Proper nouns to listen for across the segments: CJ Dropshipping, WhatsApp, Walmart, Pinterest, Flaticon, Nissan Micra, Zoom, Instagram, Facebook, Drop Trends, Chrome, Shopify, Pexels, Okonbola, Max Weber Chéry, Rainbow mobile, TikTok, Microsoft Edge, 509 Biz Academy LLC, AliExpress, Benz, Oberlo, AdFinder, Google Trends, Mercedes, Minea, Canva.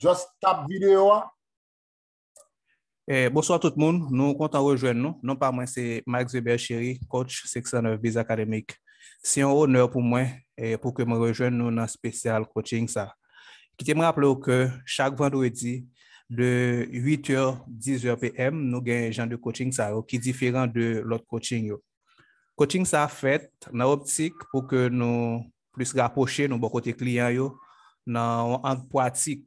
Just tap vidéo. Bonsoir tout le monde. Nous comptons rejoindre nous. Non pas moi, c'est Max Weber Chéry, coach 509 Biz Academy. C'est un honneur pour moi et pour que me rejoigne nous dans spécial coaching ça. Qui me rappeler que chaque vendredi de 8h 10h PM, nous gagnons genre de coaching ça qui est différent de l'autre coaching yo. Coaching ça fait dans optique pour que nous plus rapprocher nos bon côté client yo dans en pratique.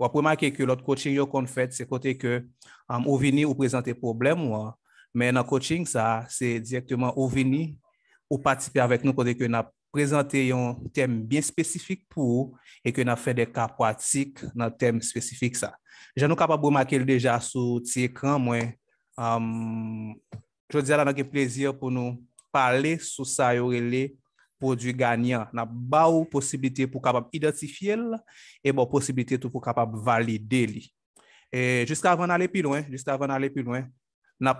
Ou remarquer que l'autre coaching yo qu'on fait c'est côté que au venir ou présenter problème ou mais dans coaching ça c'est directement au venir ou participer avec nous côté que n'a présenter un thème bien spécifique pour et que n'a fait des cas pratiques dans thème spécifique ça. J'ai nous capable remarquer déjà sur petit écran moi je dis là, nous avons plaisir pour nous parler sur ça, les produits gagnants. Nous avons une possibilité pour capable identifier et une possibilité pour capable valider. Et juste avant d'aller plus loin, nous avons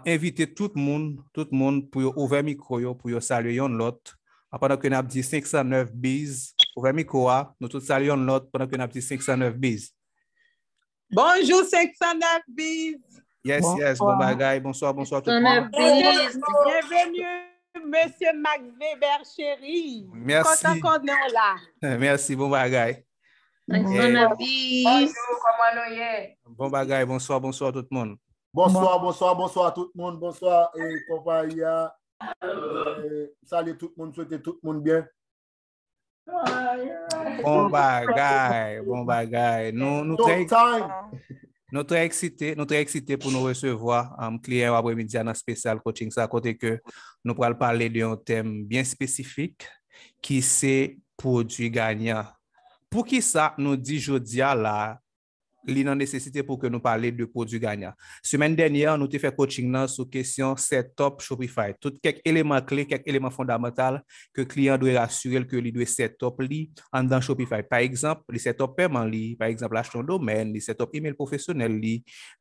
invité tout le monde pour ouvrir le micro, pour saluer l'autre. Pendant que nous avons dit 509 bis, ouvrir le micro, nous tous saluons l'autre pendant que nous avons dit 509 bis. Bonjour 509 bis. Yes, bonsoir. Yes, bon bagay. Bonsoir tout le monde. Bienvenue, Monsieur Max Weber Chéry. Merci. Merci, bon bagay. Bonjour, comment nous y bon bagay, bonsoir tout le monde. Bonsoir tout le monde, bonsoir et compagnie. Salut tout le monde, souhaitez tout le monde bien. Bon bagay. Nous Nous sommes très excités pour nous recevoir un client après-midi dans spécial coaching. Ça à côté que nous pourrons parler d'un thème bien spécifique qui c'est produit gagnant. Pour qui ça nous dit aujourd'hui là, il a nécessité pour que nous parler de produit gagnant. Semaine dernière, nous avons fait coaching là sur question setup Shopify. Tout quelques éléments clés, quelques éléments fondamentaux que le client doit assurer que il doit setup li dans Shopify. Par exemple, le setup paiement li, par exemple acheter un domaine, le setup email professionnel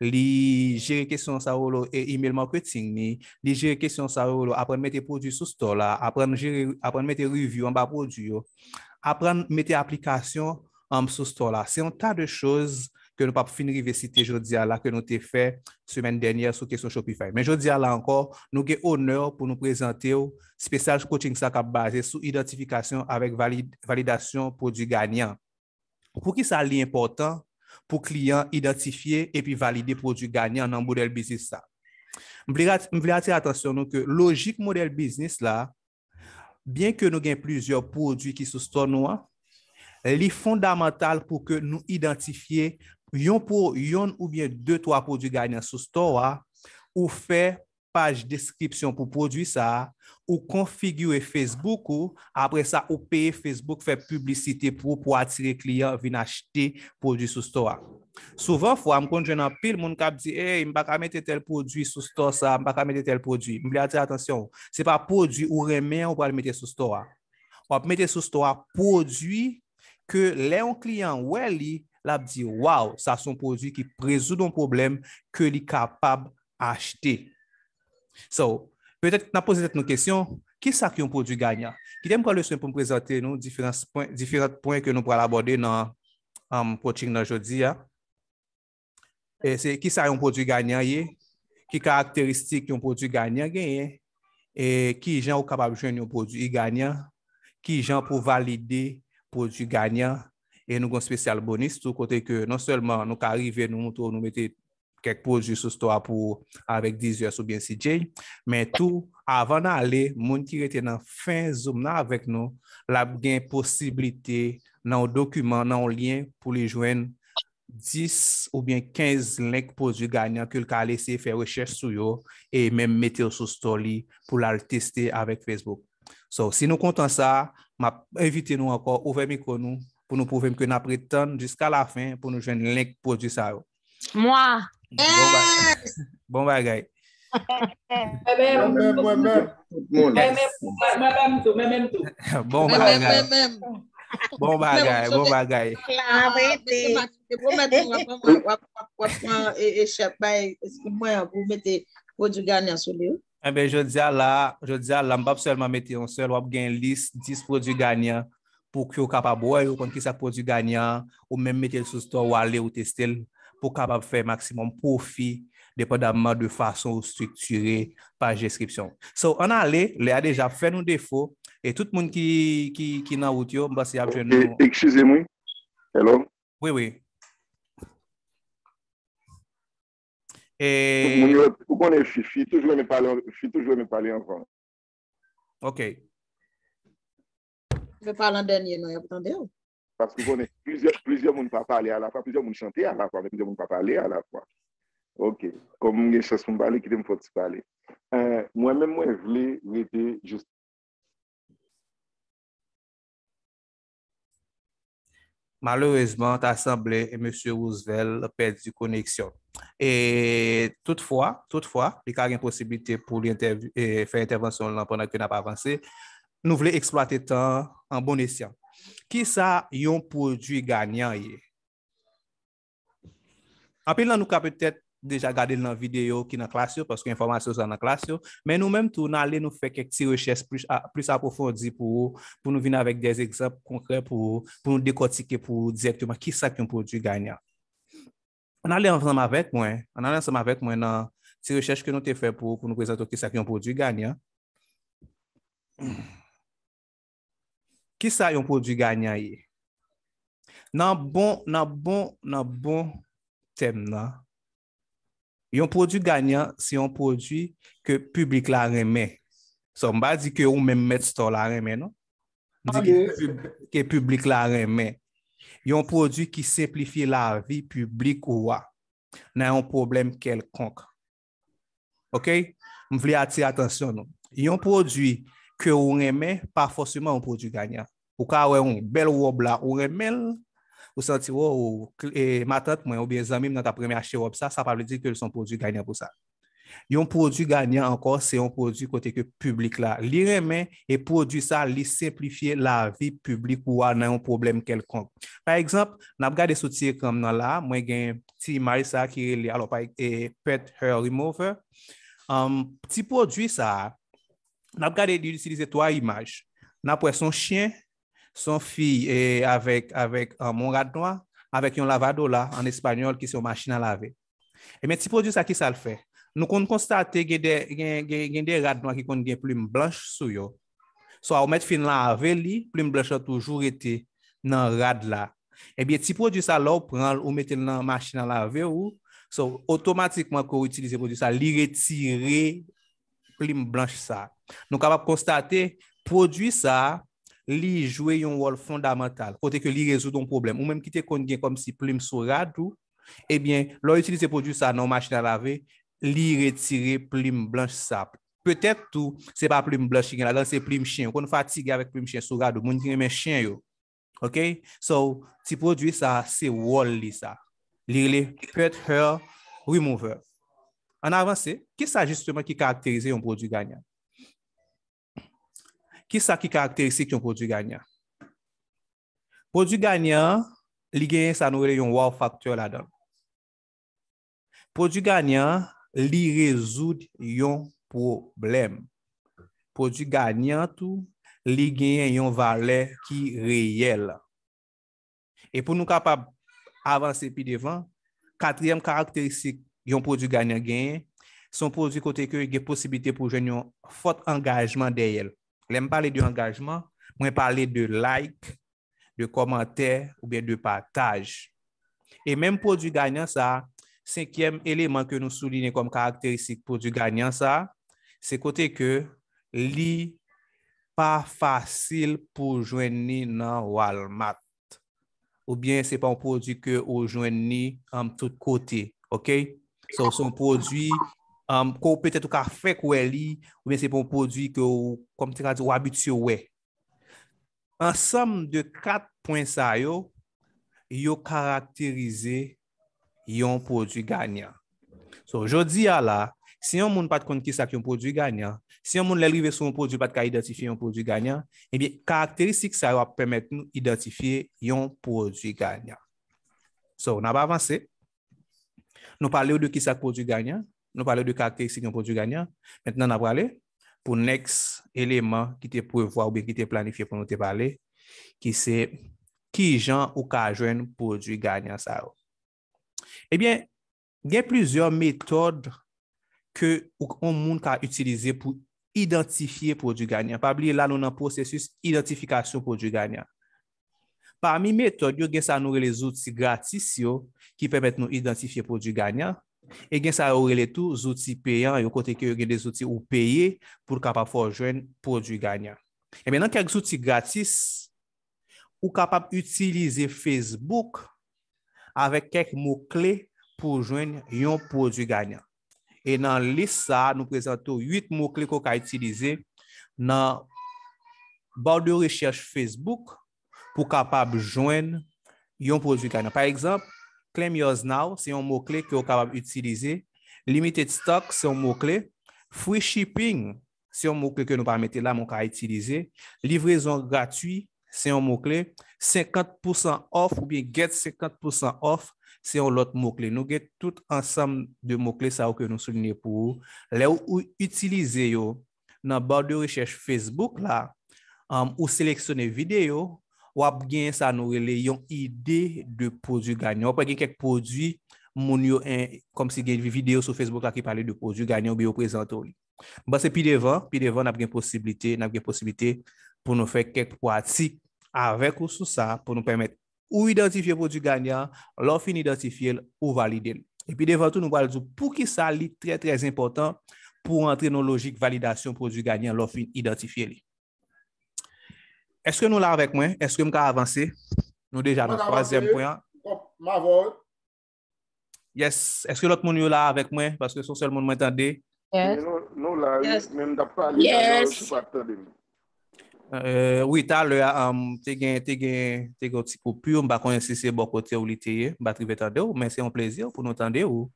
li gérer question ça et email marketing li gérer question ça après mettre produit sous store là, apprendre gérer, apprendre mettre review en bas produit, apprendre mettre application en sous store là. C'est un tas de choses que nous pas finir université jodi là que nous t'ai fait semaine dernière sur question Shopify. Mais jodi là encore, nous avons honneur pour nous présenter spécial coaching ça cap basé sur identification avec validation produit gagnant. Pour qui ça li important pour client identifier et puis valider produit gagnant dans modèle business ça. M'vle attirer attention nous que logique modèle business là bien que nous gain plusieurs produits qui sous store noir, li fondamental pour que nous identifier yon pour yon ou bien 2-3 produits gagnants sur store ou faire page description pour produit ça ou configurer Facebook ou après ça ou payer Facebook faire publicité pour attirer client venir acheter produit sur store. Souvent fois me connait en pile monde qui dit hey m'pa ka mettre tel produit sur store ça m'pa ka mettre tel produit. M'vle attirer attention, c'est pas produit ou remet on va le mettre sur store. On va mettre sur store produit que les clients ouais li l'a dit waouh ça son produit qui résout un problème que li capable acheter. So peut-être n'a poser cette question qui ça qui un produit gagnant. Qui t'aime prendre le soin pour me présenter nous différents points que nous pourrons aborder dans coaching aujourd'hui. Et c'est qui ça un produit gagnant qui caractéristique un produit gagnant gagne et qui gens au capable joindre un produit gagnant qui gens pour valider produit gagnant et nous avons un spécial bonus tout côté que non seulement nous arrivons nous mettons quelques produits sur store pour avec 10 heures ou bien CJ mais tout avant d'aller monde qui était dans fin Zoom là avec nous la gain possibilité dans document dans lien pour les joindre 10 ou bien 15 links produits gagnants que le ca laisser faire recherche sur yo et même mettre sur store pour la tester avec Facebook. So si nous comptons ça, m'a invité nous encore ouvert micro nous pour nous prouver que nous prétendons jusqu'à la fin pour nous joindre link produit ça. Moi. Bon bagay. Même tout. Bon bagay. Eh bien, je dis là, je ne vais pas seulement mettre un seul, je vais gagner une liste 10 produits gagnants pour que vous capable voir qu'on qui ça produit gagnant ou même mettre sur store ou aller ou tester pour capable faire maximum profit dépendamment de façon structurée par description. So on aller, les a déjà fait nos défauts et tout le monde qui dans route yo, parce qu'il a besoin. Excusez-moi. Hello. Oui oui. Et vous connaissez Fifi toujours me parler avant. OK. Je parle en dernier, non, vous entendez? Parce que vous connaissez plusieurs monde pas parler à la fois, plusieurs monde chanter à la fois, plusieurs monde pas parler à la fois. OK. Comme les choses sont parler, qui me faut parler. Moi-même, moi, je voulais rester juste. Malheureusement, l'Assemblée et M. Roosevelt perdu connexion. Et toutefois, il y a une possibilité pour faire intervention pendant que n'a pas avancé. Nous voulons exploiter le temps en bon escient. Qui ça yon produit gagnant? Après, nous avons peut-être déjà regardé dans la vidéo qui est dans la classe, parce que l'information est dans la classe, mais nous-mêmes, nous allons faire quelques recherches plus approfondies pour nous venir avec des exemples concrets pour nous décortiquer pour directement qui ça yon produit gagnant. On allait ensemble avec moi, dans ces recherches que nous avons fait pour nous présenter qui ça yon produit gagnant. Qui ça yon produit gagnant? Dans bon thème là. Yon produit gagnant, c'est un produit que public la remet. Ça on va dire que ou même mettre store la remet non? Que public la remet. Yon produit qui simplifie la vie publique ou a un problème quelconque. OK? Je voulais attirer attention non. Yon produit que on remet pas forcément un produit gagnant. Ou ka ouais un bel robe là, on remet ou senti ou ma tante moi ou bien amis dans ta première acheter robe ça pas veut dire que son produit gagnant pour ça. Yon produit gagnant encore c'est un produit côté que public là, li remet et produit ça li simplifier la vie publique ou a un problème quelconque. Par exemple, n'a regarder sur comme dans là, moi gagne petit image ça qui est alors pet hair remover. Petit produit ça n'a regarder d'utiliser trois images. N'a pour son chien son fille est avec mon rat noir, avec un lavadola en espagnol qui c'est une machine à laver. Et mais petit produit ça qui ça le fait. Nous on constate des rats noirs qui ont des plumes blanches sur yo. Soit on met fin laver li, plume blanche toujours été dans rad là. Et bien petit produit ça là on prend ou mettre dans machine à laver ou so automatiquement qu'on utilise produit ça, li retirer plume blanche ça. Nous capable constater produit ça li jouer un rôle fondamental côté que li résout un problème ou même qui te kon gen comme si plume sou radou et eh bien leur utiliser produit ça dans machine à laver li retirer plume blanche ça peut-être tout c'est pas plume blanche qui là c'est plume chien on fatigue avec plume chien sou radou moun ki men chien yo. OK so ti produit ça c'est rôle li ça li pet hair remover. En avance qui ça justement qui caractérise un produit gagnant? Qui ça qui caractéristique un produit gagnant? Produit gagnant, li gen ça nous un wow facteur là-dedans. Produit gagnant, li résout un problème. Produit gagnant tout, li gen une valeur qui réelle. Et pour nous capable avancer puis devant, quatrième caractéristique un produit gagnant son produit côté que il y a possibilité pour gagner un fort engagement derrière. L'aime parler de engagement, moi parler de like, de commentaire ou bien de partage. Et même produit gagnant ça, cinquième élément que nous soulignons comme caractéristique produit gagnant ça, c'est côté que li pas facile pour joindre dans Walmart. Ou bien c'est pas un produit que on joindre en tout côté, OK? So, son produit qu'on peut-être qu'a fait ou bien c'est un produit que comme tu as dit ou habitué ouais. Ensemble de 4 points ça yo caractériser un produit gagnant. So jodi a là, si on monde pas de compte qui ça qui un produit gagnant, si on monde l'arriver sur un produit pas de identifier un produit gagnant, eh bien caractéristique ça va permettre nous identifier un produit gagnant. So on a avancé. Nous parlons de qui ça produit gagnant. Nous parlons de caractéristiques d'un produit gagnant. Maintenant, on va aller pour next élément qui était prévu ou bien qui était planifié pour nous te parler. qui c'est qui gens ou ka jwenn produit gagnant ça. Eh bien, il y a plusieurs méthodes que on monde ka utiliser pour identifier produit gagnant. Pas oublier là nous dans processus identification produit gagnant. Parmi méthodes, il y a ça nous les outils gratis yo qui permettent nous identifier produit gagnant. Et gen ça aurait les tous outils payants et côté que gen des outils ou payer pour capable faire joindre produit gagnant. Et maintenant quelques outils gratis ou capable utiliser Facebook avec quelques mots clés pour joindre un produit gagnant. Et dans liste ça nous présentons 8 mots clés qu'on peut utiliser dans barre de recherche Facebook pour capable joindre un produit gagnant. Par exemple, Claim Yours Now, c'est un mot-clé que vous êtes capable d'utiliser. Limited Stock, c'est un mot-clé. Free Shipping, c'est un mot-clé que nous permettez là, mon cas utiliser. Livraison gratuite, c'est un mot-clé. 50% off ou bien Get 50% off, c'est un autre mot-clé. Nous avons tout ensemble de mots-clés ça que nous soulignons pour les utiliser yo dans la barre de recherche Facebook là, ou sélectionner vidéo. Ou bien ça nous relaye idée de produits gagnants. Ou pas quelques produits comme si une vidéo sur Facebook là qui parlait de produits gagnants ou présente. Bah c'est puis devant n'a pas possibilité pour nous faire quelques pratiques avec ou sous ça pour nous permettre ou identifier produits gagnants, leur fin identifier ou valider. Et puis devant tout nous va dire pour qui ça est très très important pour entrer dans logique validation produits gagnants, leur fin identifier. Est-ce que nous là avec moi? Est-ce que nous avons avancé? Nous déjà dans le troisième point. Yes. Est-ce que l'autre monde est là avec moi? Parce que son seul monde m'entendait. Yes. Nous là, même d'après oui, t'as le petit coupure. Je ne sais pas si c'est bon côté ou l'été. Mais c'est un plaisir pour nous entendre ou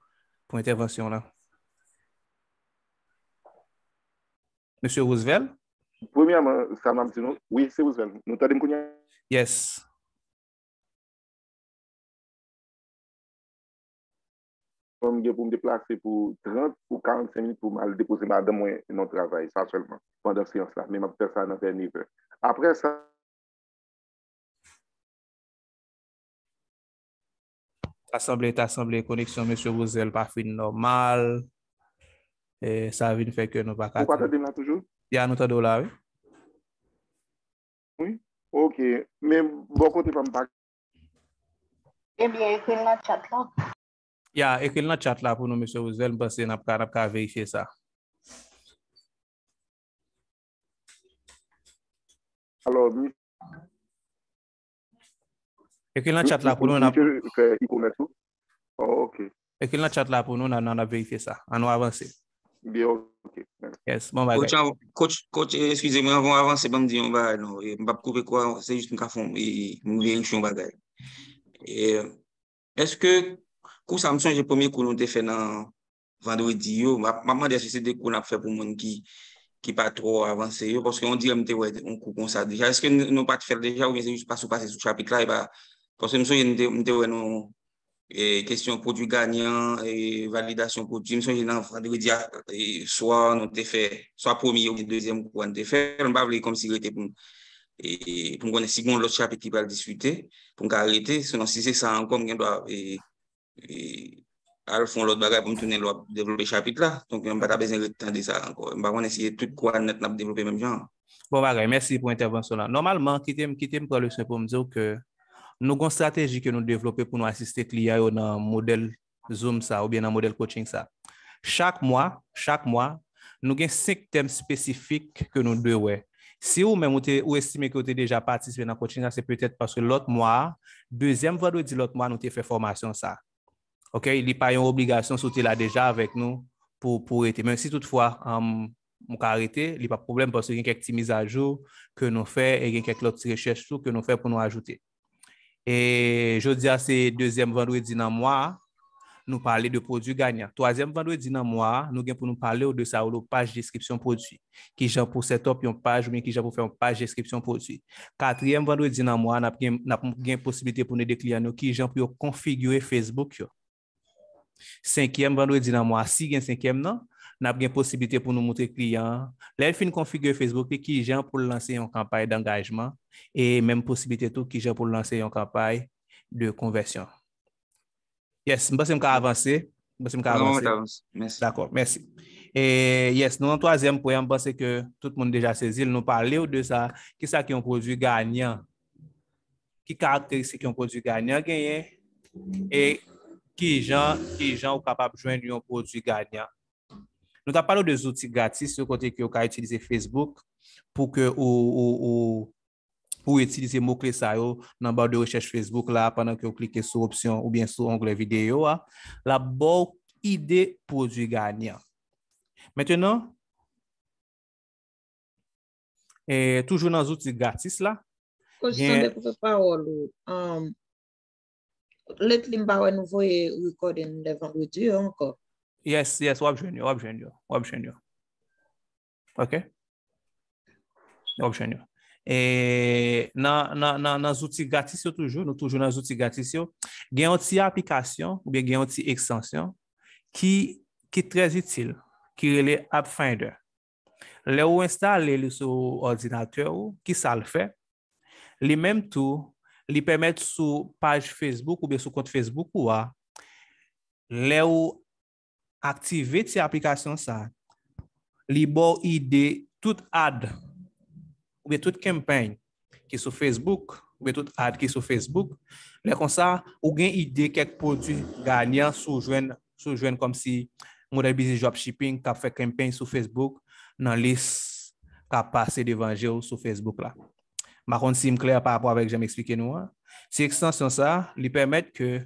pour l'intervention là. Monsieur Roosevelt? Premièrement, ça m'a dit non. Oui, c'est vous. Nous t'avons connu. Yes. Pour me déplacer pour 30 ou 45 minutes pour mal déposer madame et notre travail, ça seulement, pendant cette séance-là. Mais je vais faire ça dans le niveau. Après ça. T'assemblée, connexion, monsieur Roosevelt, pas fin normal. Et ça vient faire que nous pas. Pourquoi t'as dit là toujours? Il y a un autre dollar, oui? Oui, ok. Mais beaucoup de pas. Eh bien, écrit dans le chat là. Il y a écrit dans le chat là pour nous, monsieur Ouzel, parce que nous avons vérifié ça. Alors, écrit dans le chat là pour nous, ok. Écrit dans le chat là pour nous, on a vérifié ça. On a avancé. Bien, ok. Yes, bon coach, excusez-moi, avant d'avancer, je me dis, on va non, je vais couper quoi, c'est juste un cafon et mon vérification bagage. Est-ce que coup ça me change le premier coup on a fait dans vendredi yo, maman des sociétés qu'on a fait pour monde qui pas trop avancé yo parce qu'on dit on coupe comme ça déjà. Est-ce que nous pas faire déjà ou bien c'est juste pas passer sous chapitre là et bah parce que nous sommes et question produit gagnant et validation produit je dans vendredi soir on te fait soit premier ou deuxième on te fait on va parler comme si était pour connaître si bon l'autre chapitre qui va discuter pour arrêter sinon si c'est ça encore on doit et alors font l'autre bagage pour tourner l'autre développer chapitre là donc on pas besoin de temps de ça encore on va essayer tout quoi net n'a développer même genre bon bagage merci pour intervention là normalement quitter me prendre le soin pour me dire que nous avons une stratégie que nous développons pour nous assister clients dans le modèle Zoom ça, ou bien dans le modèle coaching. Ça. Chaque mois, nous avons 5 thèmes spécifiques que nous devons. Si vous-même ou estimez que vous avez déjà participé dans le coaching, c'est peut-être parce que l'autre mois, deuxième vendredi, l'autre mois, nous avons fait formation. Ça. OK? Il n'y a pas une obligation de sauter là déjà avec nous pour arrêter. Même si toutefois, on arrête, il n'y a pas de problème parce qu'il y a quelques mises à jour que nous faisons et quelques autres recherches que nous faisons pour nous ajouter. Et je dis à ces deuxième vendredi dans le mois, nous parler de produits gagnants. Troisième vendredi dans le mois, nous pour nous parler de ça, de page description produit. Qui j'ai pour setup une page ou bien qui j'ai pour faire une page description produit. Quatrième vendredi dans le mois, nous avons une possibilité pour nous des clients qui j'ai pour configurer Facebook. Cinquième vendredi dans le mois, si il y a cinquième, n'a pas de possibilité pour nous montrer client. Là, il fin configurer Facebook qui j'ai pour lancer une campagne d'engagement et même possibilité tout qui j'ai pour lancer une campagne de conversion. Yes, je vais avancer. D'accord, merci. Et yes, nous en troisième point, je pense que tout le monde déjà saisi, nous parlons de ça, qui est ça qui est un produit gagnant, qui caractéristique un produit gagnant gagné et qui gens sont capables de joindre un produit gagnant. Nous avons parlé des outils gratuits, ce côté que vous pouvez utiliser Facebook pour que vous utilisez mots-clés ça dans la barre de recherche Facebook là, pendant que vous cliquez sur option ou bien sur onglet vidéo. La bonne idée produit gagnant. Maintenant, et toujours dans les outils gratuits là. Let limba nous voyez recording le vendredi encore. Yes, web junior. OK. Web junior. Et dans les outils gratuits toujours, nous toujours dans les outils gratuits, il y a une application ou bien il y a une extension qui est très utile, qui est le AdFinder. Là où installer sur ordinateur qui ça le fait. Les mêmes tout li permettre sur page Facebook ou bien sur compte Facebook ou à ou activer ces applications ça li bon idée toute ad ou bien toute campagne qui sur Facebook ou bien toute ad qui sur Facebook là comme ça ou gain idée quelques produits gagnants sous joindre comme si modèle business dropshipping qui a fait campagne sur Facebook dans liste qui a passé devant vous sur Facebook là. Ma contre, c'est clair par rapport avec j'aime expliquer nous. Ces extensions ça, lui permettent que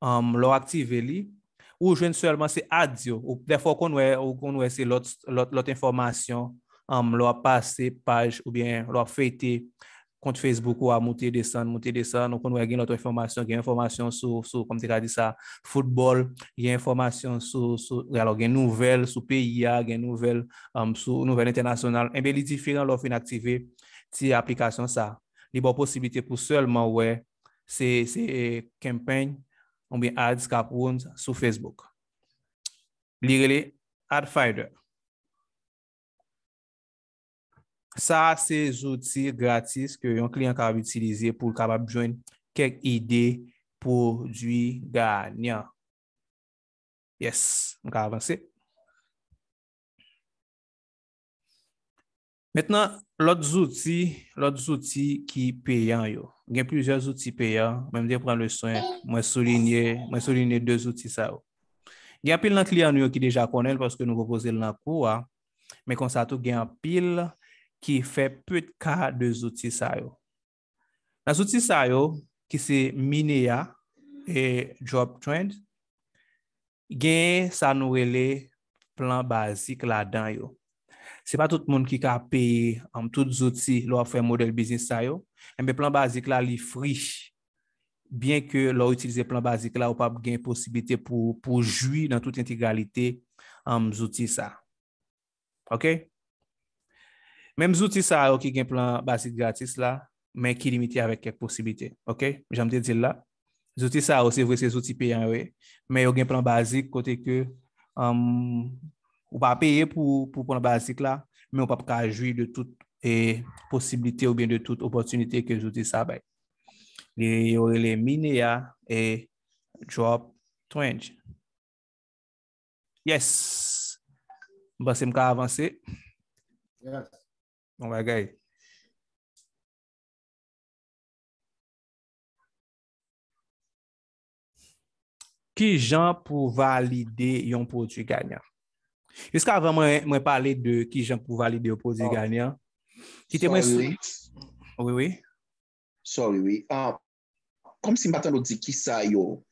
leur activer li ou joindre seulement c'est adio ou des fois qu'on c'est l'autre information leur passer page ou bien leur fêter compte Facebook ou à monter descendre qu'on gagne l'autre information, gagne information sur comme tu as dit ça, football, gagne information sur alors gagne nouvelle sur pays, gagne nouvelle sur nouvelle internationale, et bien les différents leur fin activer si application ça, les bonnes possibilités pour seulement ouais, c'est campagne ou bien ads cap sur Facebook. Lire les AdFinder. Ça c'est des outils gratuits que un client capable utiliser pour capable joindre quelques idées produits gagnants. Yes, on va avancer. Maintenant, l'autre outil qui payant yo. Il y a plusieurs outils payants, même de prendre le soin, moi souligner deux outils ça. Il y a pile un client nous qui déjà connaît parce que nous proposer dans cours, mais comme ça tout il y a un pile qui fait peu de cas deux outils ça yo. Les outils ça yo qui c'est Minea et Drop Trends. Gain ça nous relé plan basique là-dedans yo. C'est pas tout le monde qui a payé tous les outils leur faire modèle business ça yo mais plan basique là li free bien que leur utiliser plan basique là ou pas gain possibilité pour jouir dans toute intégralité outils ça. OK, même outils ça qui gain plan basique gratis là mais qui limité avec quelques possibilités. OK, j'aime te dire là les outils ça c'est vrai ces outils payants oui mais yo gain plan basique côté que ou pas payer pour prendre basique là mais on pas jouir de toute possibilité ou bien de toute opportunité que j'outil ça bail. Les Minea et Drop Trends. Yes. Bon c'est m'ka avancer. Yes. On va gagner. Qui gens pour valider un produit gagnant? Jusqu'avant moi parler de qui j'en pour valider au produit gagnant. Qui te Oui. Sorry, oui. Comme si m'attend dit qui ça yo,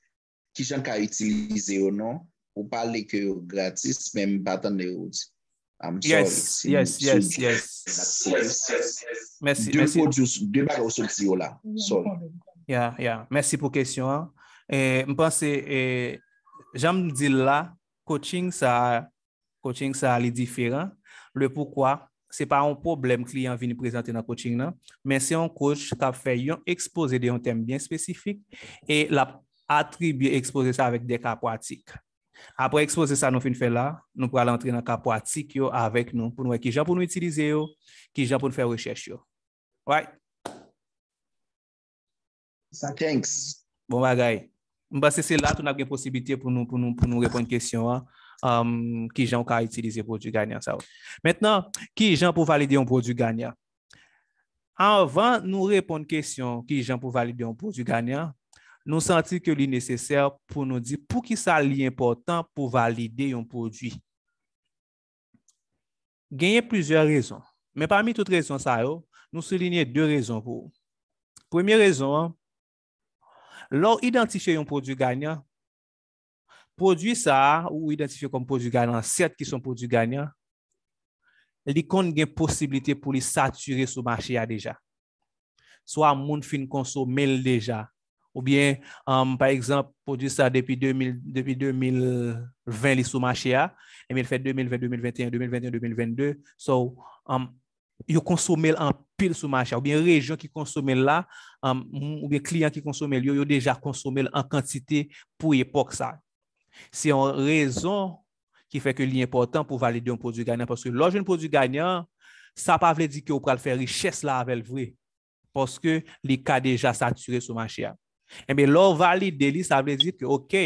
qui j'en ka utiliser ou non, ou parler que gratis même m'attend yo. Yes. Merci. Deux bagages sorti yo là. Sorry. Yeah. Merci pour question. Et me pense j'aime dire là coaching ça est différent. Le pourquoi, c'est pas un problème client vient présenter dans coaching là, mais c'est un coach qui a fait un exposé d'un thème bien spécifique et l'a attribué exposé ça avec des cas pratiques. Après exposer ça, nous fin faire là, nous pour aller entrer dans cas pratique yo avec nous pour nous qui gens pour nous utiliser yo, qui gens pour faire recherche yo. Ouais. Ça thanks. Bon bagay. Parce que c'est là qu'on a une possibilité pour nous répondre question qui gens qui utiliser produit gagnant ça. Maintenant, qui gens pour valider un produit gagnant? Avant nous répondre question qui gens pour valider un produit gagnant, nous sentons que c'est nécessaire pour nous dire pour qui ça est important pour valider un produit. Il y a plusieurs raisons, mais parmi toutes les raisons, nous soulignons deux raisons pour. Première raison, lorsqu'on identifie un produit gagnant, produit ça ou identifié comme produit gagnant, certes qui sont produits gagnants, les comptes ont possibilité pour les saturer sur le marché déjà. Soit les gens fin consommer déjà. Ou bien, par exemple, produit ça depuis 2020, les sous-marchés, et bien, fait 2020, 2021, 2021, 2022, so, ils consomment en pile sous-marché, ou bien, région qui consomment là, ou bien, client qui consomment, ils ont déjà consommé en quantité pour l'époque ça. C'est une raison qui fait que l'important pour valider un produit gagnant, parce que lorsque un produit gagnant, ça ne veut pas dire qu'on peut faire richesse là avec le vrai, parce que les cas déjà saturés sur le marché. Eh bien, l'on valide, ça veut dire que, OK,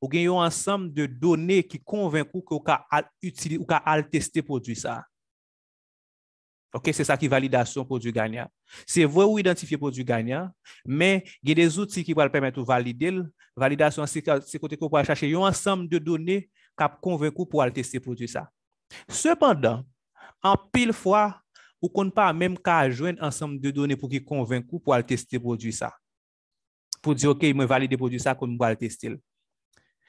on gagne un ensemble de données qui convainc que qu'on a testé produit ça. OK, c'est ça qui validation produit gagnant. C'est vrai ou identifier produit gagnant, mais il y a des outils qui vont permettre de valider. Validation, c'est côté qu'on peut chercher un ensemble de données qui convainc pour aller tester produit ça. Cependant, en pile fois, on ne compte pas même qu'à joindre ensemble de données pour qui convainc pour aller tester produit ça. Pour dire, OK, je valide le produit ça comme je vais le tester.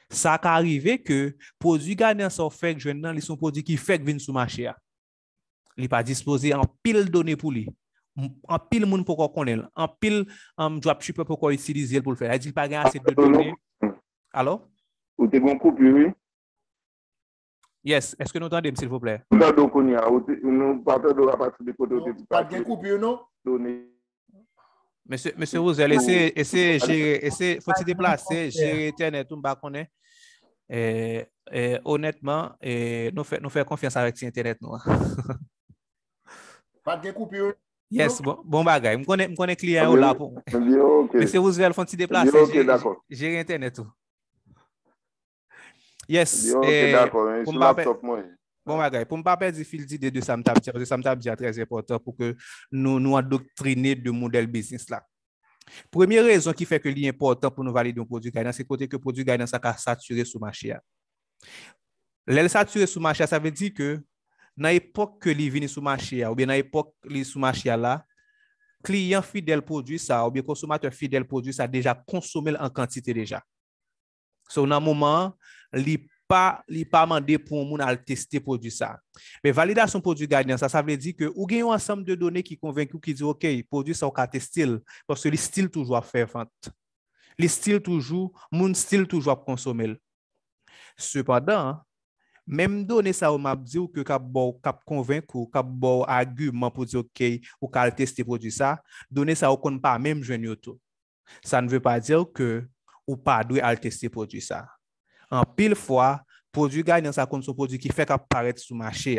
Ça qui arrive que produit gagnant sont faits, je n'en ai son produit qui fait que vient sur le marché. Il n'est pas disposé en pile données pour lui. En pile monde pour qu'on ait. En pile, dropshipper pour qu'on utilise pour le faire. Il dit pas gagner assez de données. Alors? Vous avez un couple, oui? Yes. Est-ce que nous entendons, s'il vous plaît? Nous partons à partir de côté de pas de couple, non? Monsieur Rozel, essayez, faut se déplacer, gérer Internet, on ne va pas connaître. Honnêtement, nous faisons confiance avec Internet. Pas de coupure. Yes, bon bagay. Je connais client là. Monsieur Rozel, faut se déplacer, gérer Internet. Yes. D'accord, je laptop moi. Bon, bagay, pour ne pas perdre le fil d'idée de Samtabdia, parce que Samtabdia est très important pour que nous endoctriner de modèle business là. Première raison qui fait que c'est important pour nous valider un produit gagnant, c'est côté que le produit gagnant est saturé sur le marché. L'elle saturé sur le marché, ça veut dire que dans l'époque que les vini sur le marché, ou bien dans l'époque les sur le marché là, client fidèle produit ça, ou bien consommateur fidèle produit ça, déjà consommé en quantité déjà. So, dans le moment, il pas mandé pour moun al tester produit ça. Mais validation produit gagnant ça veut dire que ou gagne un ensemble de données qui convaincu qui dit OK, produit ça on ka tester parce que les style toujours faire vente. Les style toujours moun style toujours consommer. Cependant, même données ça on m'a dit que cap convaincu, cap bon argument pour dire OK, ou ka tester produit ça, données ça on connaît pas même jeune auto. Ça ne veut pas dire que ou pas doit al tester produit ça. En pile fois, produit gagnant ça compte son produit qui fait qu'apparaître sur le marché.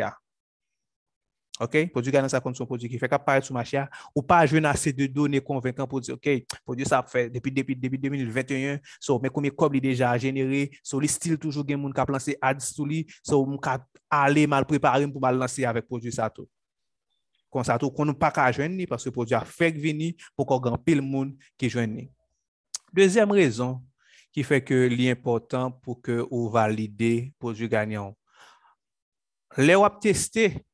OK? Produit gagnant ça compte son produit qui fait qu'apparaître sur le marché. Ou pas jeune assez de données convaincantes pour dire, OK, produit ça fait depuis 2021, so, mais combien de cobles déjà généré, so, les styles toujours gagnent, qui a lancé ads sur lui, so, aller mal préparé pour mal lancer avec produit ça tout. Comme ça tout, qu'on n'a pas qu'à joindre parce que produit a fait venir pour qu'on gagne pile monde qui joigne. Deuxième raison, qui fait que l'important pour que vous validez le produit gagnant. Les web testés,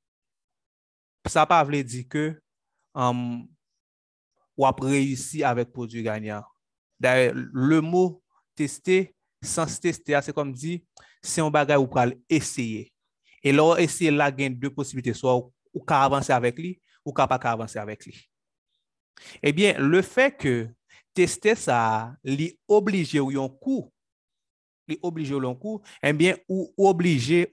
ça ne veut pas dire que vous avez réussi avec le produit gagnant. D'ailleurs, le mot tester, sans tester, c'est comme dit, c'est un bagage où vous pouvez essayer. Et là, essayer, là, il y a deux possibilités. Soit vous pouvez avancer avec lui, ou vous ne pouvez pas avancer avec lui. Eh bien, le fait que tester ça, li obligé ou yon coût, li obligé ou yon coût, eh bien, ou obligé,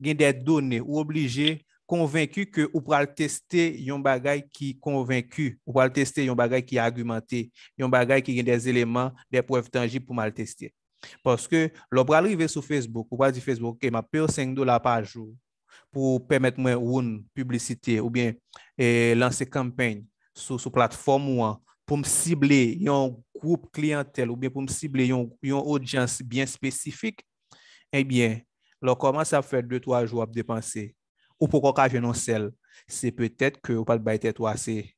gen des données, ou obligé, convaincu que ou pral tester yon bagay qui convaincu, ou pral tester yon bagay qui argumenté, yon bagay qui gen des éléments, des preuves tangibles pour mal tester. Parce que l'on va arriver sur Facebook, on va dire Facebook, OK, m'a payé $5 par jour pour permettre moi une publicité ou bien lancer campagne sur plateforme pour me cibler un groupe clientèle ou bien pour me cibler une audience bien spécifique. Eh bien, l'on commence à faire 2-3 jours à dépenser. Ou pourquoi quand je n'en sel, c'est peut-être que on pas baiter toi c'est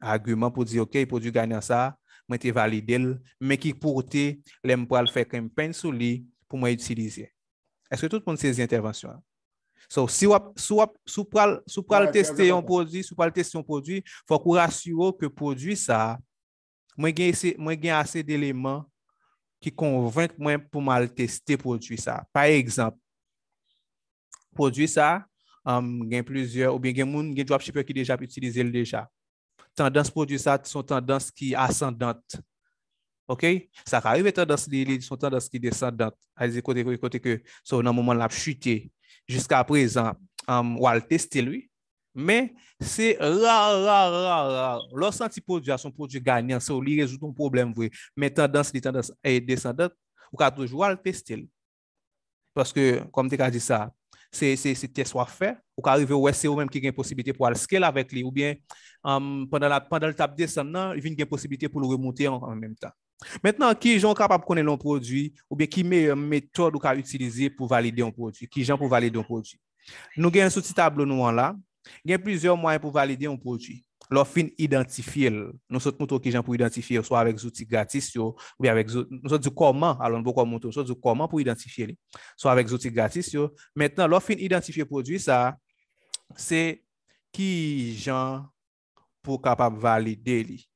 argument pour dire OK, il produit gagnant ça. Moi t'ai validé mais qui portait l'aime pour le faire campagne sur lui pour moi utiliser. Est-ce que tout le monde saisit intervention? Donc si on tester un produit, si on tester un produit, faut qu'on rassure que produit ça moi gagne assez d'éléments qui convainquent moi pour mal tester produit ça. Par exemple, produit ça, gagne plusieurs ou bien gagne monde gagne dropshipper qui déjà utilisé le déjà. Tendance produit ça sont tendances qui ascendantes. OK, ça arrive tendance les sont tendances qui descendantes. C'est côté que sur un moment l'a chuté jusqu'à présent on va tester lui mais c'est rare le senti produit à son produit gagnant ça lui résout un problème vrai mais tendance les tendances est descendante ou qu'a toujours le tester parce que comme tu as dit ça c'est tes soit fait ou qu'arriver ouais c'est eux même qui gagne possibilité pour aller scale avec lui ou bien pendant le tap descendant il vient gagne possibilité pour le remonter en même temps. Maintenant qui gens capable connaître un produit ou bien qui meilleure méthode ou qu'a utiliser pour valider un produit, qui gens pour valider un produit. Nous gagne sous petit tableau noir là, gagne plusieurs moyens pour valider un produit. Leur fin identifier, nous sommes montrer qui gens pour identifier soit avec outils gratis ou bien avec nous sommes du comment, alors beaucoup montrer soit du comment pour identifier, soit avec outils gratis. Maintenant leur fin identifier produit ça c'est qui gens pour capable valider lui.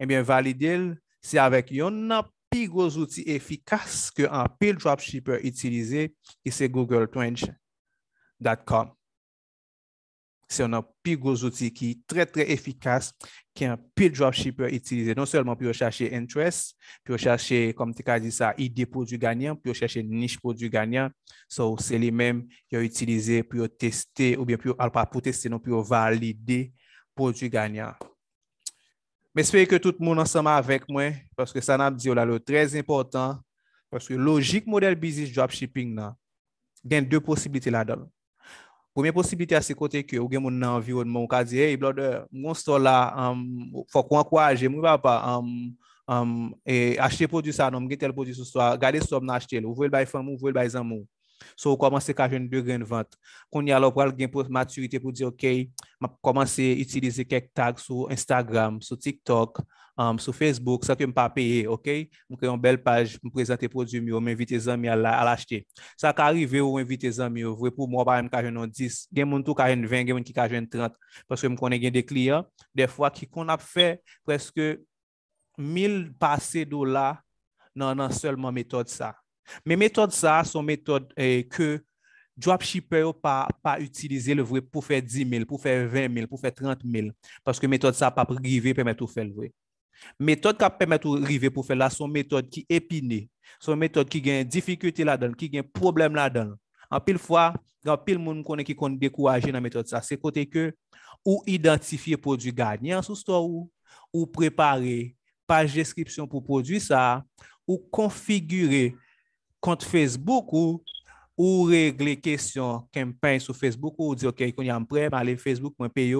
Eh bien valider c'est avec un plus gros outil efficace que un pile dropshipper utilisé et c'est Google Trends.com. C'est un plus gros outil qui est très très efficace qui un pile dropshipper utilisé non seulement pour chercher interest, pour chercher comme tu as dit ça idée produit gagnant, pour chercher niche produit gagnant, so, c'est les mêmes qui ont utilisé pour tester ou bien pour tester non pour valider produit gagnant. J'espère que tout le monde ensemble avec moi parce que ça n'a dit là le très important parce que logique modèle business dropshipping là il y a deux possibilités là-dedans. Première possibilité à ce côté que ou gagne mon environnement on dit hey blogger mon store là faut qu'on encourage mon papa et acheter produit ça non tel produit ce soir garder somme n'a acheter vous voulez bail femme ou vous voulez bail amour so commencer qu'à jeune de grain de vente qu'on y a là pour gain pour maturité pour dire OK m'a commencer utiliser quelques tags sur Instagram sur TikTok sur Facebook ça que me pas payer OK me créer une belle page me présenter produit mieux m'inviter amis à l'acheter ça qu'arriver ou inviter amis vrai pour moi par même qu'à jeune 10 gain monde tout qu'à jeune 20 gain monde qui qu'à jeune 30 parce que me connais gain des clients des fois qui qu'on a fait presque 1000 passés dollars non seulement méthode ça. Mais méthode ça, son méthode que dropshipper pas utiliser le vrai pour faire 10 000, pour faire 20 000, pour faire 30 000. Parce que méthode ça pas privé permettre de faire le vrai. Méthode qui permet de river pour faire là, son méthode qui épinée, son méthode qui gagne difficulté là-dedans, qui gagne problème là-dedans. En pile fois, dans pile monde connaît qui compte décourager dans méthode ça, c'est côté que ou identifier produit gagnant sous store ou préparer page description pour produit ça ou configurer compte Facebook ou régler question campagne sur Facebook ou dire OK qu'on y a prêt aller Facebook moi payer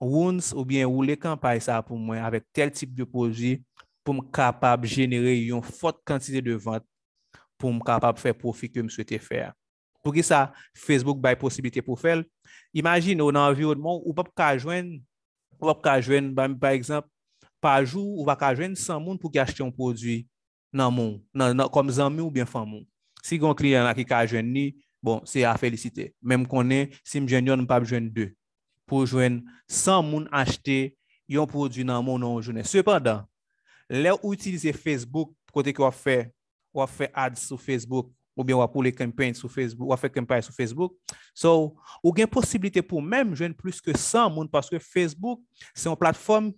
wounds ou bien ou les campagnes ça pour moi avec tel type de produit pour me capable générer une forte quantité de vente pour me capable faire profit que me souhaiter faire. Pour que ça Facebook by possibilité pour faire. Imagine on a environnement ou pas joindre par exemple par jour ou pas joindre 100 monde pour acheter un produit. Non, comme zami ou bien femme. Si gon client là qui ka joindre ni, bon, c'est à féliciter. Même qu'on est si me joindre on pas joindre deux pour joindre 100 moun acheter un produit dans mon nom journée. Cependant, là utiliser Facebook côté qu'on fait, on fait ads sur Facebook ou bien on pour les campagnes sur Facebook, on fait campagne sur Facebook. So, ou gain possibilité pour même joindre plus que 100 moun parce que Facebook, c'est une plateforme.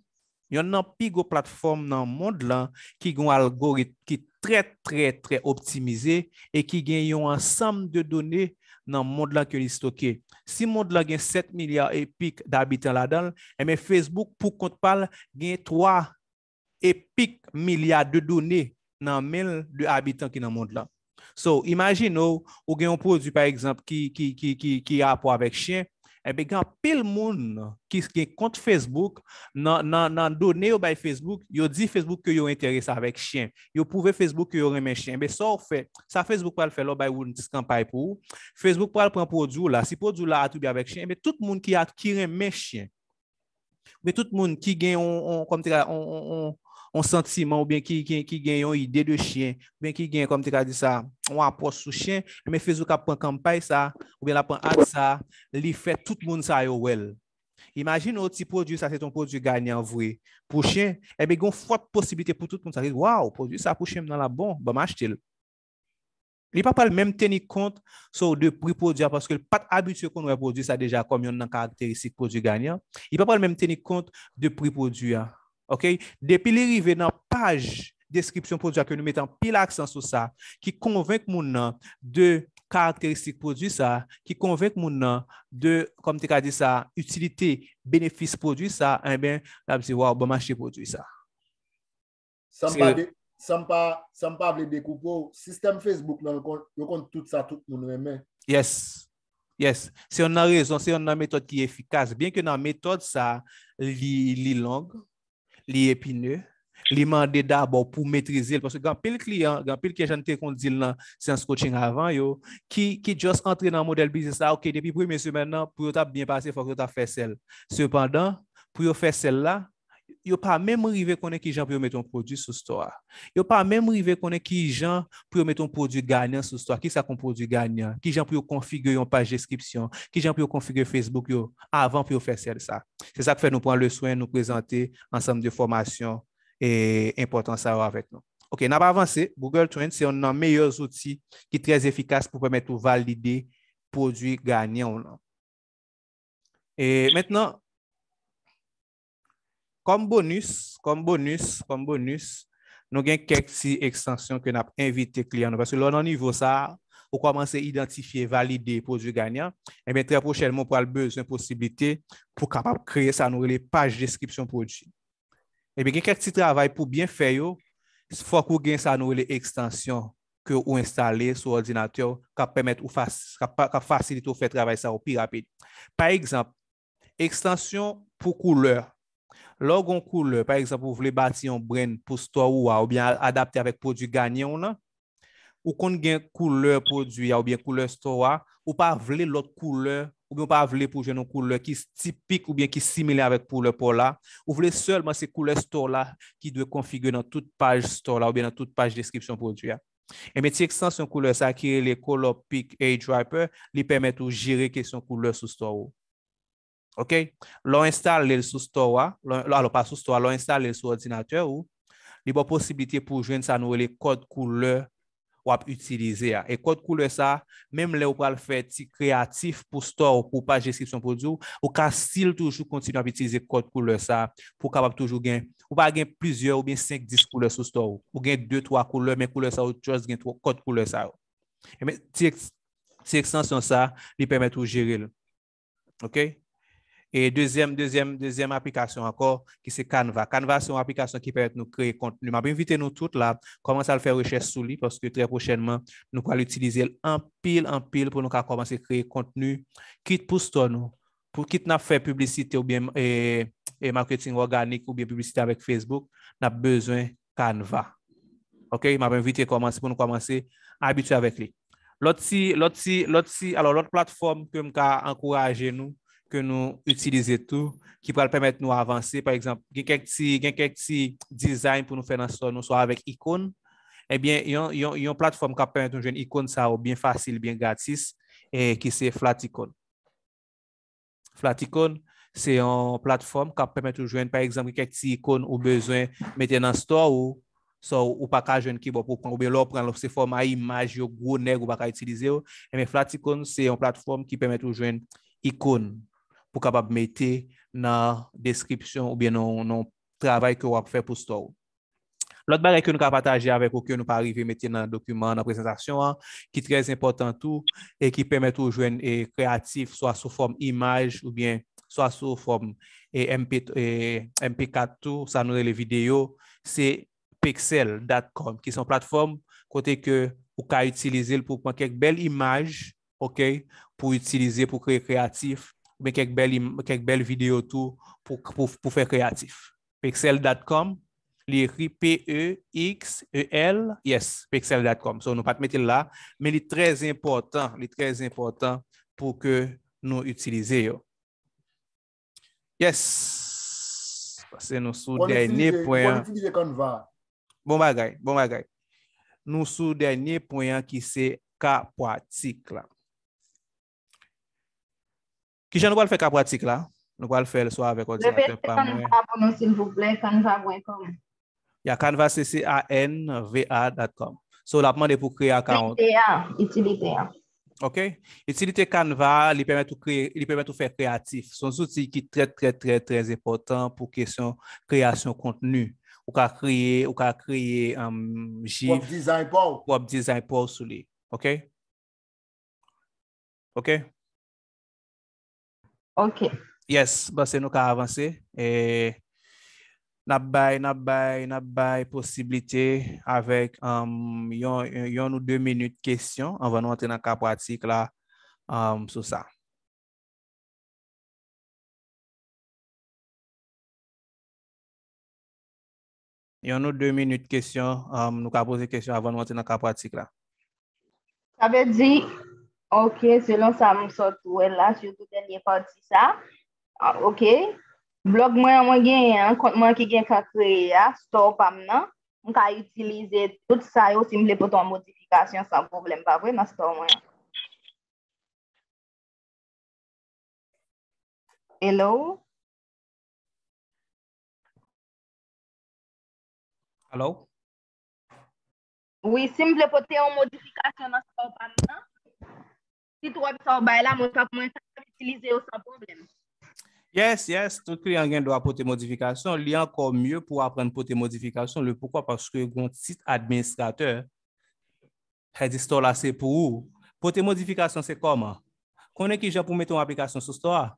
Il y a une pigo plateforme dans le monde là qui a un algorithme qui est très très très optimisé et qui gagne un ensemble de données dans le monde là que les stocker. Si le monde là gagne 7 milliards et pic d'habitants là-dedans, mais Facebook pour compte parle gagne 3 et pic milliards de données dans 1000 de habitants qui dans le monde là. So, imagine ou gen un produit par exemple qui a rapport avec chien, et ben quand pile monde qui compte Facebook nan donné ou by Facebook, yo dit Facebook que yo intéressé avec chien. Yo prouvé Facebook que yo remet chien. Mais ça on fait, ça Facebook pour le faire là by une campagne pour Facebook pour prendre produit là, si produit là a tout bien avec chien, mais tout monde qui a qui remet chien. Mais tout monde qui gagne on comme on sentiment ou bien qui gagne une idée de chien, ou bien qui gagne comme tu as dit ça, on apporte sous chien, mais Facebook a prend campagne ça, ou bien la prend ad ça, li fait tout le monde ça yo well. Imagine un petit produit ça c'est ton produit gagnant vrai pour chien, et ben gon forte possibilité pour tout le monde ça dit waouh, produit ça pour chien dans la bon, ben m'acheter. Il pas le même tenir compte sur de prix produit parce que pas habitué qu'on produit ça déjà comme une caractéristique produit gagnant, il pas le même tenir compte de prix produit. OK, depuis l'arrivée dans page description produit que nous mettons pile accent sur ça qui convainc moun de caractéristiques produit ça qui convainc moun de comme tu as dit ça utilité bénéfice produit ça eh ben là c'est wow bon marché produit ça sans pas le découper système Facebook là on compte tout ça tout moun même yes c'est on a raison c'est on a méthode qui est efficace bien que dans méthode ça li longue li épineux, li mandé d'abord pour maîtriser parce que grand pile client, grand pile que j'en te qu'on dit dans séance coaching avant yo qui juste entrer dans modèle business là OK depuis première semaine là pour t'a bien passé faut que t'a fait celle. Cependant, pour yo faire celle là, yo pas même arrivé connait qui gens pour mettre ton produit sur store. Yo pas même arrivé connait qui gens pour mettre ton produit gagnant sur store. Qui ça qu'on produit gagnant, qui gens pour configurer une page description, qui gens pour configurer Facebook yo avant pour faire celle ça. C'est ça que fait nous prendre le soin de nous présenter ensemble de formations et important ça avec nous. OK, n'a pas avancé. Google Trends, c'est un des meilleurs outils qui est très efficace pour permettre de valider produits gagnants. Et maintenant, comme bonus, nous avons quelques extensions que nous avons invité clients. Parce que là, dans le niveau ça, pour commencer à identifier, valider produits gagnants, et bien très prochainement, pour avoir besoin de possibilités pour capable créer ça, nous les pages description produit. Et bien, quelques petits travail pour bien faire, il faut que vous gagnez ça, nous les extensions que vous installez sur ordinateur, qui permettent ou faciliter ou faire travail ça au plus rapide. Par exemple, extension pour couleur. Logon couleur, par exemple, vous voulez bâtir un brand pour store ou bien adapter avec produit gagnant, là. Ou qu'on gagne couleur produit ou bien couleur store ou pas vle l'autre couleur ou bien pas vle pour jeune couleur qui typique ou bien qui similaire avec couleur pour là ou vle seulement ces couleurs store là qui doit configurer dans toute page store là ou bien dans toute page description produit. Et mes extensions couleur ça qui est les color pick et driver lui permettent de gérer question couleur sous store. OK, l'on installe sous store, alors pas sous store, l'on installe sur ordinateur ou il y a possibilité pour joindre ça nous les codes couleur utiliser et code couleur ça même là on peut le faire créatif pour store pour page description produit ou cas style toujours continuer à utiliser code couleur ça pour capable toujours gagner ou pas gagner plusieurs ou bien 5-10 couleurs sur store ou gagner 2-3 couleurs mais couleur ça autre chose gagne code couleur ça et mais ces extensions ça lui permettent de gérer OK. Et deuxième application encore qui c'est Canva. Canva c'est une application qui permet de nous créer contenu. M'a invité nous toutes là, commencer à faire recherche sur lui parce que très prochainement nous allons l'utiliser en pile pour nous commencer à créer contenu quitte pour store nous, pour quitte n'a faire publicité ou bien et marketing organique ou bien publicité avec Facebook, n'a besoin Canva. OK, m'a invité commencer pour nous commencer à habituer avec lui. L'autre plateforme que m'a encourager nous que nous utilisons tout, qui va permettre de nous avancer. Par exemple, il y a quelques design pour nous faire dans ce nous soit avec icône. Eh bien, il y a une plateforme qui permet de jouer une icône, ça bien facile, bien gratis, et qui c'est Flaticon. Flaticon, c'est une plateforme qui permet de jouer, par exemple, quelques icônes ou besoin mettre dans store ou ou pas qu'à jeune qui va pour prendre ou bien l'autre prendre ces formats image ou gros nègre ou pas qu'à utiliser. Mais Flaticon, c'est une plateforme qui permet de jouer icône pour capable mettre dans description ou bien dans travail que on fait pour store. L'autre bagage que nous avons partagé avec vous que nous pas arriver mettre dans document dans présentation qui très important tout et qui permet de joindre et créatif soit sous forme image ou bien soit sous forme MP4 tout ça nous les vidéos c'est Pexels.com, qui sont plateformes côté que vous pouvez utiliser pour prendre quelques belles images, OK, pour utiliser pour créer créatif, mais quelques belles vidéos tout pour faire créatif. Pexels.com, l'écrit P-E-X-E-L, yes, Pexels.com. So, nous pas te mettre là, mais il est très important pour que nous utilisions. Yes, c'est nous sous dernier point. Bon bagay. Nous sous dernier point qui c'est cas pratique là. Qui j'en dois le faire cas pratique là? Nous allons le faire le soir avec ordinateur. Canva pour nous s'il vous plaît, canva.com. Il y a Canva canva.com. So la demande pour créer account. Utilité. OK, utilité Canva, il permet de créer, il permet de faire créatif. Son outil qui est très important pour question création contenu. Ou ka créer GIF. Web design pour sous lui. OK. Yes, bah c'est nous qui avancer et n'a bay possibilité avec yon ou 2 minutes question avant nous entrer dans cas pratique là sur ça. Yon ou 2 minutes question nous ka poser question avant nous entrer dans cas pratique là. Ça veut dire OK, selon ça nous sort là surtout dernière partie ça. OK. Blog moi gagne un compte moi qui gagne ka créer store pam nan on ka utiliser tout ça yo si me pour ton modification sans problème pas vrai dans store moi. Hello. Oui, simple pour ton modification dans store pam nan. Si tu web ça bail là moi pas moi utiliser sans problème. Yes, tout client doit apporter modification. Il y a encore mieux pour apprendre pour tes modifications. Le pourquoi? Parce que mon site administrateur, store là, c'est pour vous. Pour tes modifications, c'est comment? Qu'on est qui j'ai pour mettre une application sur store?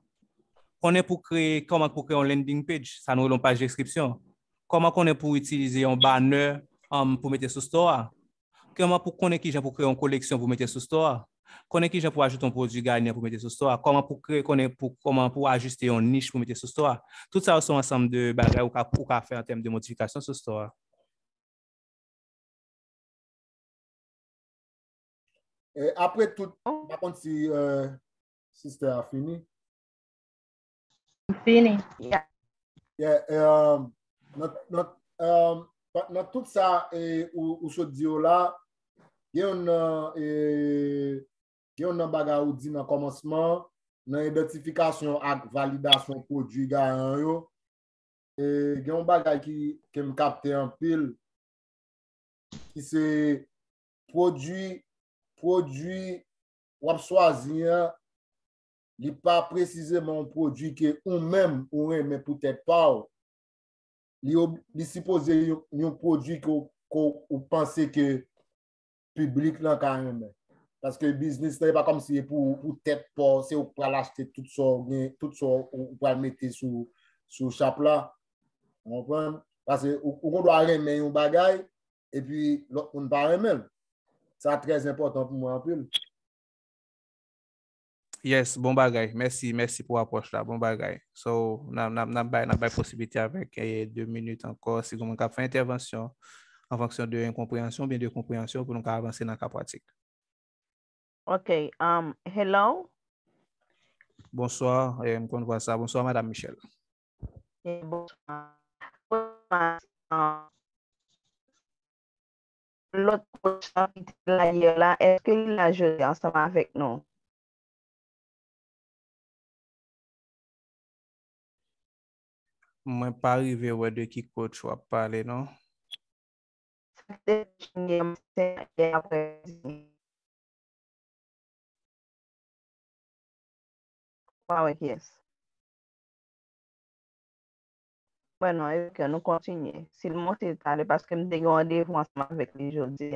Qu'on est pour créer, comment pour créer une landing page? Ça nous une page description. Comment qu'on est pour utiliser un banner pour mettre sur store? Comment pour qu'on est qui j'ai pour créer une collection pour mettre sur store? Qu'on est qui j'ai pour ajouter un produit gagnant pour mettre sur store, comment pour créer, comment pour ajuster une niche pour mettre sur store. Tout ça sont ensemble de bagages ou qu'à faire en termes de modification sur store. Et après tout, par contre, si c'était fini. Fini. Yeah. Not tout ça et ou ce dio là. Il y a un bagage ou dit dans commencement, dans identification et validation produit gagnant. Et il y a un bagage qui me capte en pile qui c'est produit ou choisi n'est pas précisément un produit qui est ou même ou mais peut-être pas. Il suppose un produit qu'on pensait que public là quand même parce que business n'est pas comme si pour tête pour c'est pour l'acheter tout ça ou pour mettre sous chape là on comprend parce que on doit aimer un bagage et puis on pas aimer ça très important pour moi en plus. Yes, bon bagage, merci pour approche là, bon bagage. So n'a pas possibilité avec 2 minutes encore si on fait intervention en fonction de incompréhension, bien de compréhension pour nous avancer dans la pratique. OK. Hello. Bonsoir. Bonsoir, Madame Michel. Bonsoir. L'autre chapitre là, est-ce qu'il a joué ensemble avec nous? Moi, je ne suis pas arrivé où de qui coach va parler, non? Wow, yes. Bueno, es que nous continuons. Si le mot est allé parce que nous dégondons ensemble avec les aujourd'hui.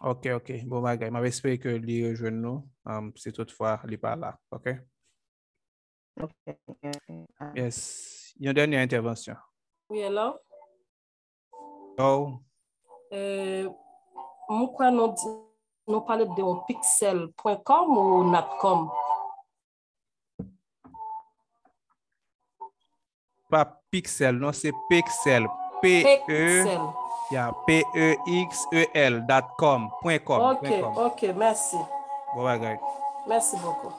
OK. Bon, bagay. M'avais espéré que les jeunes nous, c'est toutefois les par là. OK. Yes. une dernière intervention. Oui, alors? Oh. Nous parlons de pixel.com ou nat.com? Pas pixel, non, c'est pixel. P-E. Il y a P-E-X-E-L, .com, .com. OK, .com. OK, merci. Bon bagage. Merci beaucoup.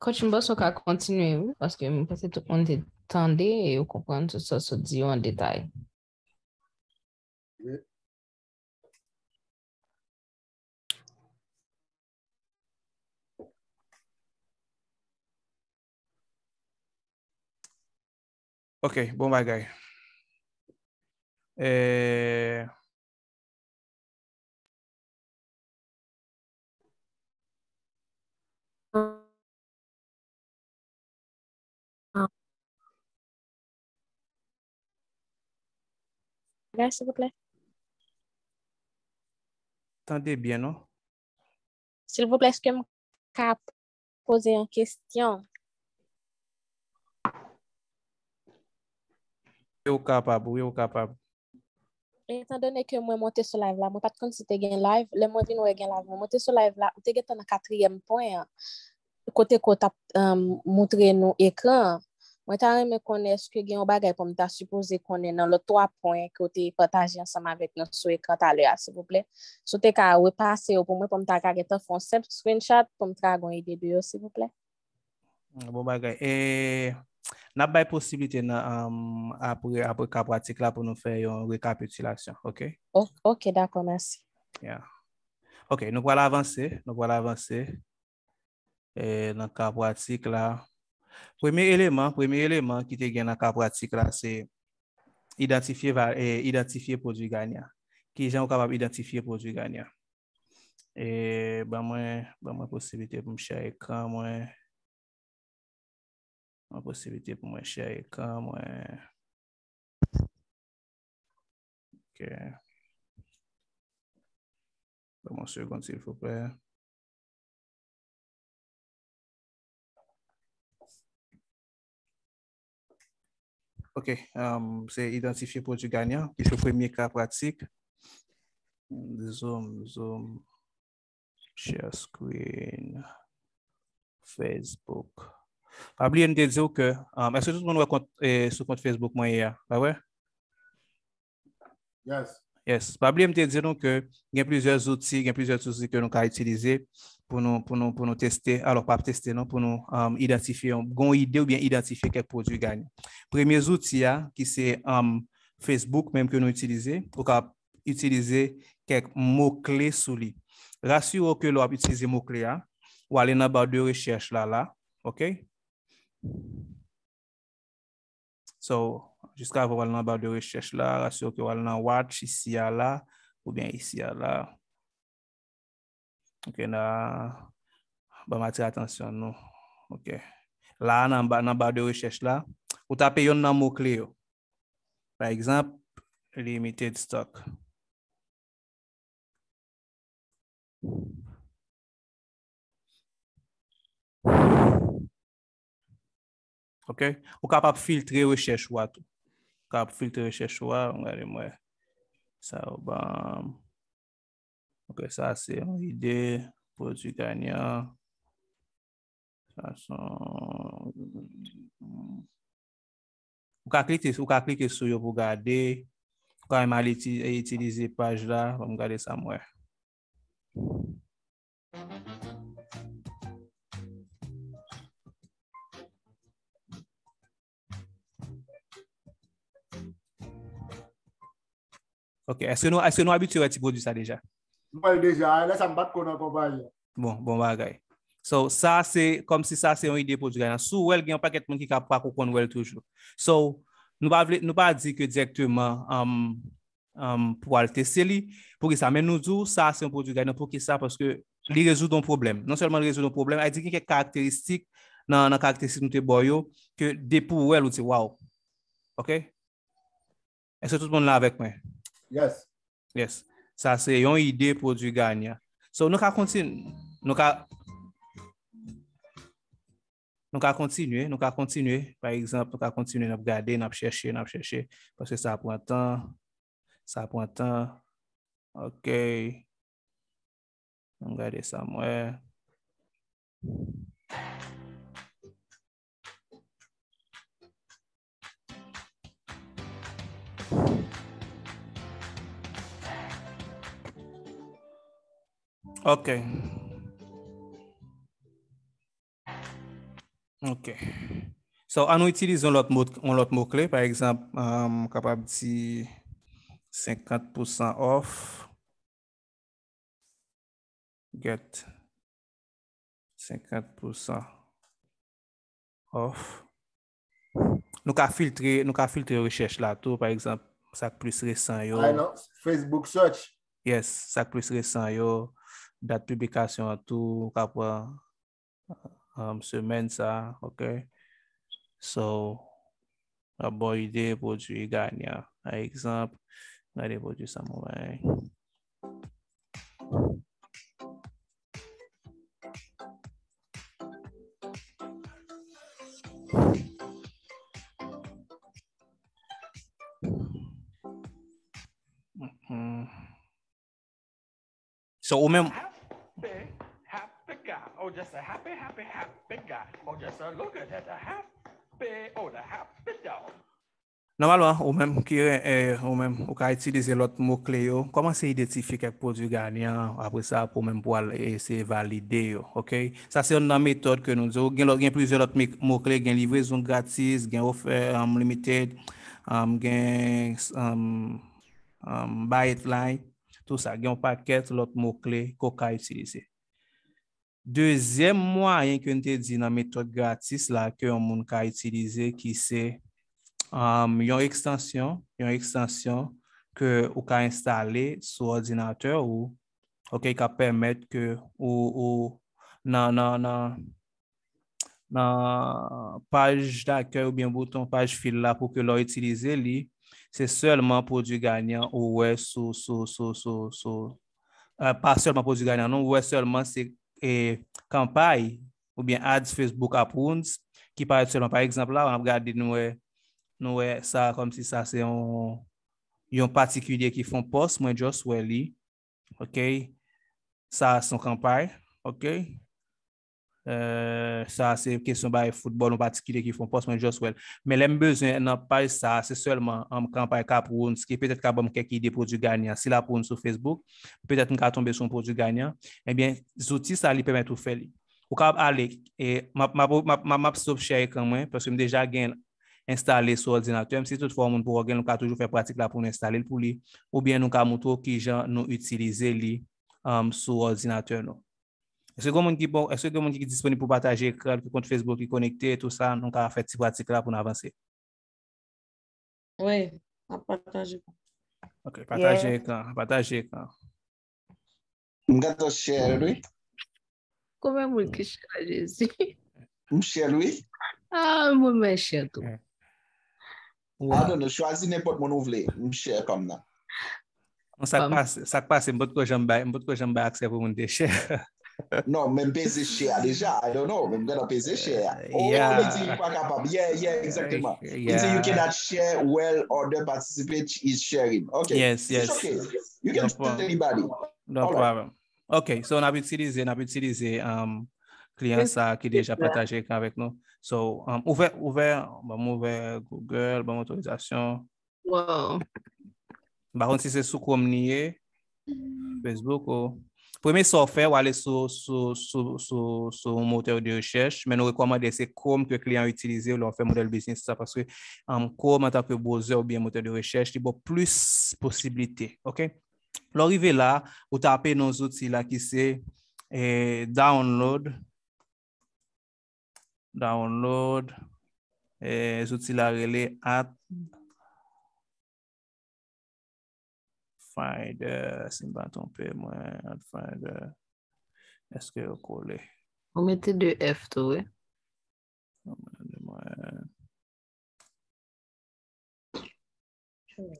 Coach, je pense qu'on continue parce que je pense que tout le monde est tendu et on comprend tout ça se dit en détail. Oui. OK, bon bagay. Là, s'il vous plaît. Attendez bien, non? S'il vous plaît, est-ce que je peux poser une question? Capable. Étant donné que moi monté sur live là, moi pas de compte si tu gain live, les moi vinn ou gain live, monté sur live là, ou tu gain dans quatrième point côté côté montrer nos écrans. Moi tu aimerais connaître est-ce que gain un bagage pour me ta supposer qu'on est dans le 3 points côté partager ensemble avec nous sur écran tout à l'heure, s'il vous plaît. Si tu ka repasser pour moi pour me ta caractère font simple screenshot pour me tragon idée de s'il vous plaît. Bon bagage et n'a pas possibilité après la pratique là pour nous faire une récapitulation. OK? Oh, OK, d'accord, merci. Yeah. OK, nous voilà avancer. Et dans la pratique là, premier élément qui te gagne dans la pratique là, c'est identifier produit gagnant. Qui gens capable identifier produit gagnant. Et ben moi possibilité pour me chercher écran moi possibilité pour moi cher comme OK. Comment seconde s'il vous plaît. OK, c'est identifier produit gagnant, qui est le premier cas pratique. Zoom, share screen, Facebook. Pas oublier de dire que est-ce que tout le monde est sur compte Facebook moi hier, pas vrai? Yes. Pas oublier de dire donc que il y a plusieurs outils que nous allons utiliser pour nous tester. Alors pas tester non, pour nous identifier une bonne idée ou bien identifier quel produit gagne. Premier outil qui c'est Facebook même que nous utiliser pour utiliser quelques mots clés sous lui. Rassurez-vous que l'on utiliser mots clés ou aller dans la barre de recherche là. OK? So, jusqu'à avoir le barre de recherche là, rassure que vous allez watch ici à là, ou bien ici à là. OK, là, on va attirer attention, non. OK. Là, dans la barre de recherche là, vous tapez un mot-clé. Par exemple, limited stock. OK, ou capable filtrer recherche ou tout. Capable filtrer recherche ou regardez-moi. Ça bon. OK, ça c'est une idée produit gagnant. Ça sont ou cliquer sur yo pour regarder. Quand même utiliser page là, on regarder ça moi. OK, est-ce que nous habitués à produire ça déjà? Oui, déjà, là ça me bat qu'on a compagnie. Bon bagay. So ça c'est comme si ça c'est une idée pour du gagnant. Sous elle gagne un paquet de monde qui capable comprendre elle toujours. So nous pas dire que directement pour aller tester lui pour que ça même nous dit ça c'est un produit gagnant pour que ça parce que il résout un problème. Non seulement il résout un problème, il dit qu'il y a quelques caractéristiques dans caractéristiques nous te boyo que des pour elle ou dit waouh. OK? Est-ce que tout le monde là avec moi? Yes. Yes. Ça, c'est une idée pour du gagnant. So, nous allons continuer. Nous allons continuer. Par exemple, nous allons continuer à regarder, à chercher, parce que ça prend temps. OK. Regardez ça, moi. OK. So, en utilisant l'autre mot-clé, par exemple, capable de dire 50% off, get 50% off. Nous avons filtré recherche là tout, par exemple, ça plus récent. Facebook search. Yes, ça plus récent. Date publication à tout, après semaine ça, OK. So, la bonne idée pour du gagnant. Par exemple, regardez pour du samouraï. So, ou même... Oh, just a happy guy. Oh, just a look at that, a happy, oh, the happy dog. Normalement, ou même, on utiliser l'autre mot-clé, comment c'est identifier quelque produit gagnant, après ça, pour même pouvoir essayer valider, OK? Ça, c'est une méthode que nous avons. Il y a plusieurs autres mots-clés, il y a livraison gratis, il y a offert limited, il y a buy it line, tout ça. Il y a un paquet, l'autre mot-clé qu'on peut utiliser. Deuxième moyen que nous te dit dans la méthode gratis là que on peut utiliser qui c'est une extension que on peut installer sur ordinateur ou OK qui permettre que ou dans page d'accueil ou bien bouton page fil là pour que l'on utiliser lui c'est seulement pour du gagnant ou ouais pas seulement pour du gagnant non ouais seulement c'est et campagne ou bien ads Facebook accounts qui paraît seulement par exemple là on regarde nous ça comme si ça c'est un particulier qui font post moi just welly OK ça son campagne OK ça c'est question by football en particulier qui font post moi just well mais les besoin n'a pas ça c'est seulement en campagne accounts qui peut-être capable quelques idées produits gagnants si la pour sur Facebook peut-être on va tomber sur un produit gagnant eh bien les outils ça lui permet de faire ou capable aller et m'a share quand même parce que j'ai déjà installé sur ordinateur si toutefois on pour on peut toujours faire pratique là pour installer pour lui ou bien nous ca montrer qui gens nous utiliser lui sur ordinateur non. Est-ce que monde qui est disponible pour partager écran, le compte Facebook qui est connecté, tout ça, donc à faire cette pratique là pour avancer? Oui, à partager. OK, partager écran, partager écran. On va share lui. Comment vous le share ici? On share lui? Ah, moi je share tout. Ah non, choisis n'importe mon ouvlet, on share comme ça. On ça passe beaucoup j'aime accès pour mon déchet. Non, même baiser cher déjà. I don't know. Même gonna baiser cher. Oh, yeah. Pas capable. Yeah, exactement. Yeah. You cannot share well or the participant is sharing. Okay. Yes. It's okay. You can tell anybody. No problem. Right. Okay. So on a utilisé client ça qui déjà partagé avec nous. So ouvert, ouvert Google, autorisation. Wow. Bah on si c'est sous Chrome nié, Facebook ou premier software, ou aller sur moteur de recherche, mais nous recommandons c'est Chrome que le client utilise ou l'on fait modèle business, ça parce que Chrome en tant que browser ou bien moteur de recherche, il y a plus de possibilités. OK? L'arrivée là, vous tapez nos outils là qui c'est download, les outils là relais AdFinder, si je ne me trompe pas, AdFinder, est-ce que vous collez? Vous mettez deux F, oui.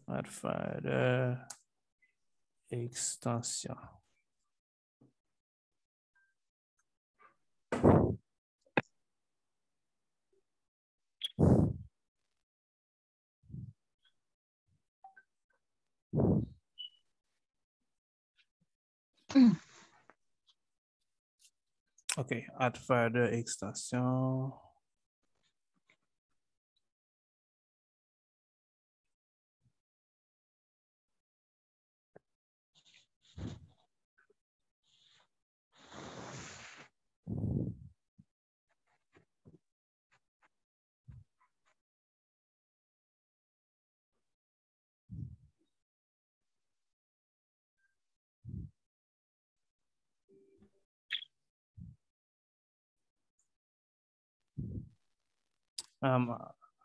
AdFinder extension. OK, AdFinder extension.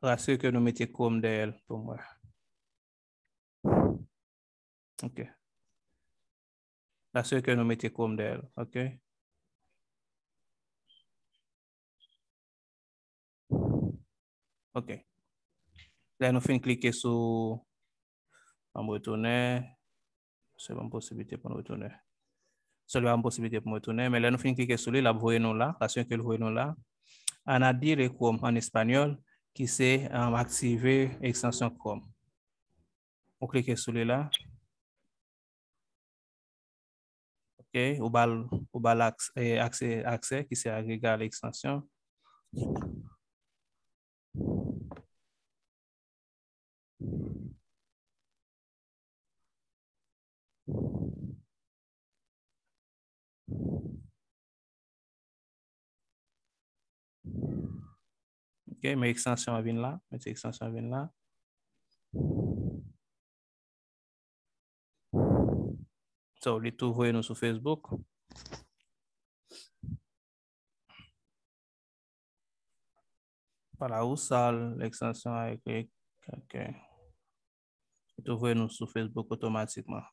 Rassure que nous mettez Chrome derrière pour moi. OK. Rassure que nous mettez Chrome derrière. OK. OK. Là, nous faisons cliquer sur en retourner. C'est une possibilité pour nous retourner. C'est une possibilité pour nous retourner. Mais là, nous faisons cliquer sur lui. Là, vous voyez nous là. Rassure que vous voyez nous là. On a dit le Chrome en espagnol qui c'est activer extension Chrome. Vous cliquez sur le là. OK. Ou bal accès qui c'est agrégat l'extension. OK, mes extensions viennent là. Mes extensions viennent là. So, les tout voyez-nous sur Facebook. Voilà, où ça, l'extension avec... OK. Les tout voyez-nous sur Facebook automatiquement.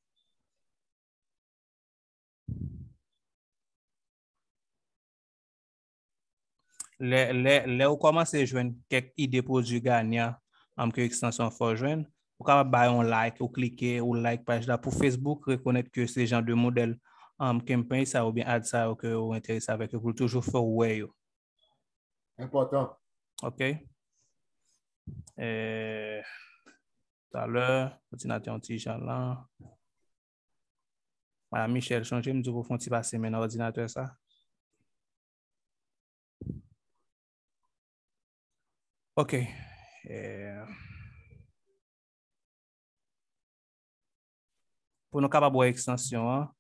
Là où commencez à joindre quelques idées pour du gagnant, en que extension faut joindre, ou capable bailler un like, ou cliquer ou like page là pour Facebook reconnaître que ces gens de modèle en campagne ça ou bien ad ça ou que vous intéressez avec vous toujours faire ouais yo. Important. OK. Tout à l'heure, ordinateur un petit genre là. Madame Michel, changez me dit vous font passer maintenant ordinateur ça. OK. Pour nous capables de extension, hein?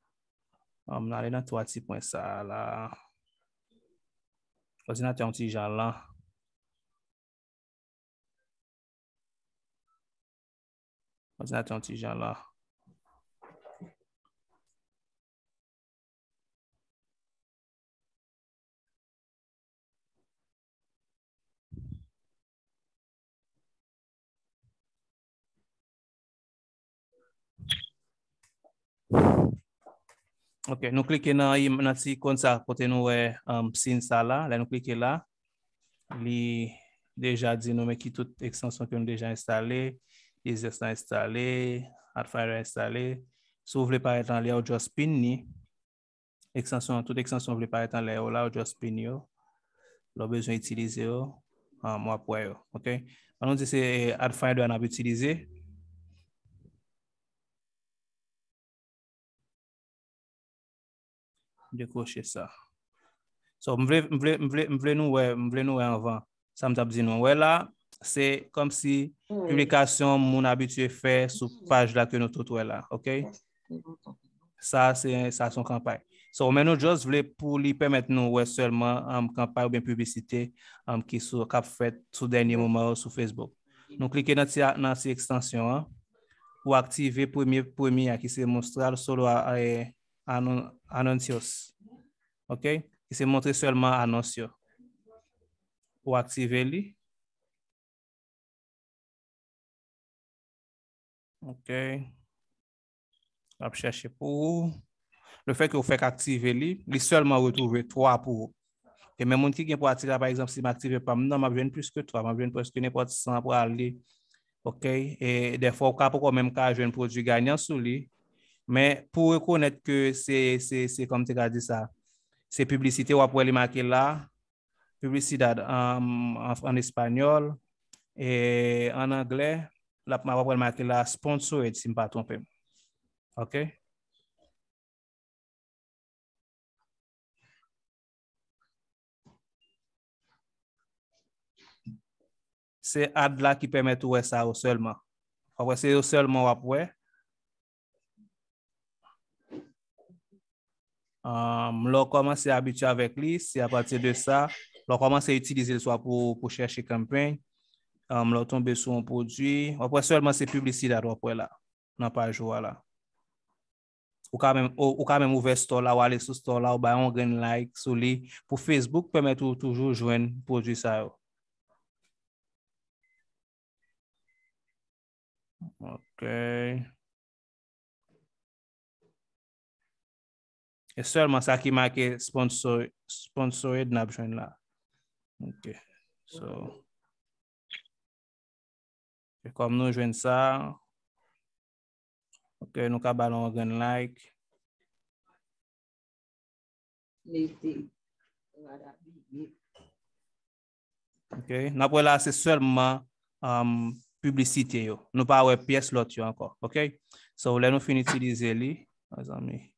On va aller dans trois petits points ça là. Ordinateur un petit genre là. Ordinateur un petit genre là. OK, nous cliquons dans petit compte ça pour nous signer ça là. Là nous cliquons là. Li déjà dit nous mais qui toutes extensions que nous déjà installées, les extensions installées, AdFinder installé. Si vous voulez paraître en l'air just pin ni extension toute extension vous voulez paraître en l'air là just pin yo. L'on besoin utiliser en moi pour yo. OK. On dit c'est AdFinder on a utilisé. Décrocher ça. So, m'vle nous avant. Ça me tape dit nous. Ouais là, c'est comme si publication mon habitué fait sur page là que nous tout ouais là, OK? Ça c'est ça son campagne. So, mais nous juste voulait pour lui permettre nous ouais seulement campagne ou bien publicité qui sur cap fait tout dernier moment sur Facebook. Nous cliquez dans cette extension hein, pour activer premier qui c'est mostral solo Annoncios. OK? Il s'est montré seulement Annoncios. Pour activer lui. OK. On va chercher pour vous. Le fait que vous faites activer lui, il seulement retrouvé 3 pour vous. Et même mon qui vient pour attirer, par exemple, si je m'active pas, non, je viens plus que 3, je viens presque n'importe 100 pour aller OK? Et des fois, on peut quand même jouer un produit gagnant sur lui. Mais pour reconnaître que c'est comme tu as dit ça, c'est publicité, on peut les marquer là, publicité en espagnol et en anglais, là, on peut les marquer là, sponsor, si je ne me pas tromper. OK? C'est ad là qui permet de ça seulement. Après, c'est seulement après. L'on commence à habituer avec lui, c'est à partir de ça, l'on commence à utiliser soit pour chercher campagne, l'on tombe sur un produit, après seulement c'est publicité après là, non pas joie là. Ou quand même ouvert store là, ou aller sur store là, ou bah on gagne like sur lui. Pour Facebook, permet toujours joindre produit ça. OK. Et seulement ça qui marque sponsoré de l'abjoint là. OK. So. Et comme nous jouons ça. OK, nous cabalons un like. OK. Après là, c'est seulement publicité yo nous pas ouais pièce l'autre encore. OK, so là nous finit utiliser li mes amis,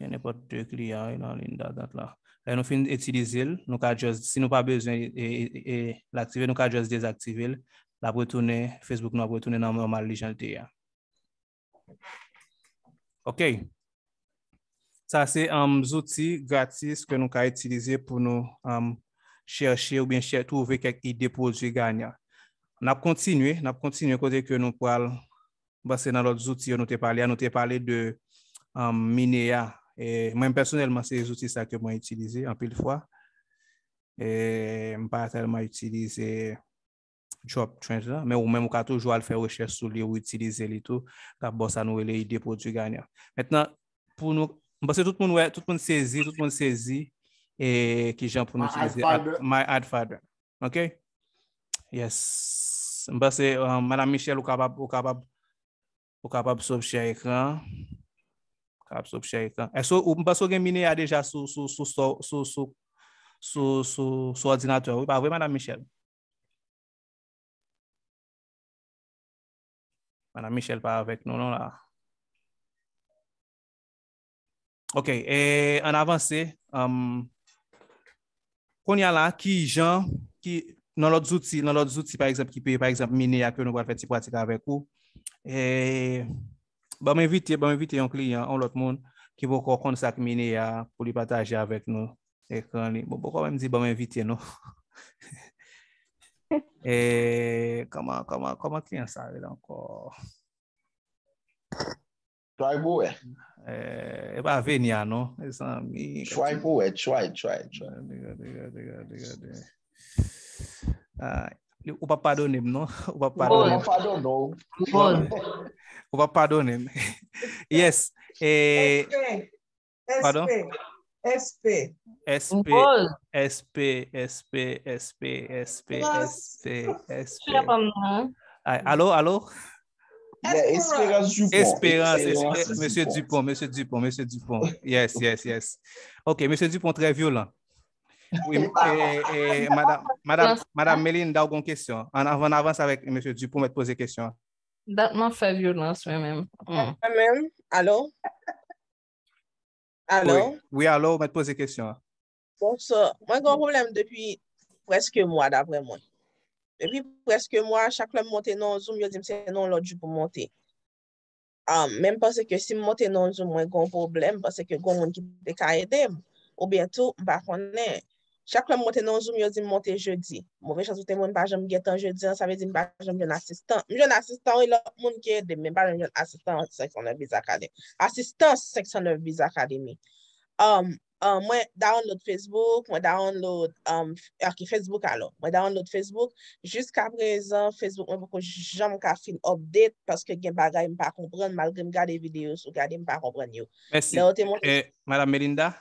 il n'y a pas de client en ligne là, là nous finit utiliser nous ca juste si nous pas besoin et l'activer nous ca juste désactiver la retourner Facebook nous retourner normal les gens là. OK, ça c'est un outil gratis que nous ca utiliser pour nous chercher ou bien trouver quelques idées produits gagnants. On a continué côté que nous parlons, c'est dans l'autre outil, on a parlé de Minea. Et moi, personnellement, c'est les outils ça que moi utilisé en pile fois. Et je pas tellement utilisé Drop Trends, mais ou même on a toujours à faire recherche sur les ou utiliser les tout, car bon, ça nous est l'idée pour du gagnant. Maintenant, pour nous, parce que tout le monde saisit, et qui j'en pour nous utiliser, My AdFinder. OK? Yes. Parce que Madame Michel est capable s'observer écran. Est-ce que vous avez Minea déjà sur ordinateur? Oui, pas vrai, Madame Michel. Madame Michel pas avec nous, non là. OK, et en avancé, qu'on y a là, qui dans l'autre outil par exemple qui peut par exemple Minea que nous va faire pratique avec vous et bon m'inviter un client un autre monde qui va connaître ça Minea pour lui partager avec nous écran bon pourquoi même dit bon m'inviter non et comment client ça là encore et pas venir non les amis try ou pas pardonner, non? Ou pas pardonner. Yes. Et... Pardon? SP. Allô? Espérance. Monsieur Dupont. Yes. OK, Monsieur Dupont, très violent. Oui, et Madame Méline, d'avoir une question. En avance avec M. Dupont, me poser question. That m'a fait violence, moi-même. Moi-même, allô? Oui, allô, me poser question. Bon, ça, moi, j'ai un problème depuis presque un mois, d'après moi. Depuis presque un mois, chaque fois que je monte dans Zoom, je dis que c'est non l'autre pour monter. Même parce que si je monte dans Zoom, j'ai un problème parce que j'ai un monde qui peut aider. Ou bientôt, je ne connais pas. Chaque fois que je monte dans Zoom, je dis monter jeudi. Mauvaise chance, tout le monde pas jamais guette en jeudi, ça veut dire que je n'ai pas un assistant. Je n'ai un assistant, il y a des gens qui aident, mais pas un assistant 509 Biz Academy. Assistant 509 Biz Academy. Moi, download Facebook, moi download Facebook. Jusqu'à présent, Facebook, moi, beaucoup j'aime qu'à fin update parce que gen bagay m pas comprendre malgré me regarder vidéos, regarder m pas comprendre yo. Merci. Madame Melinda.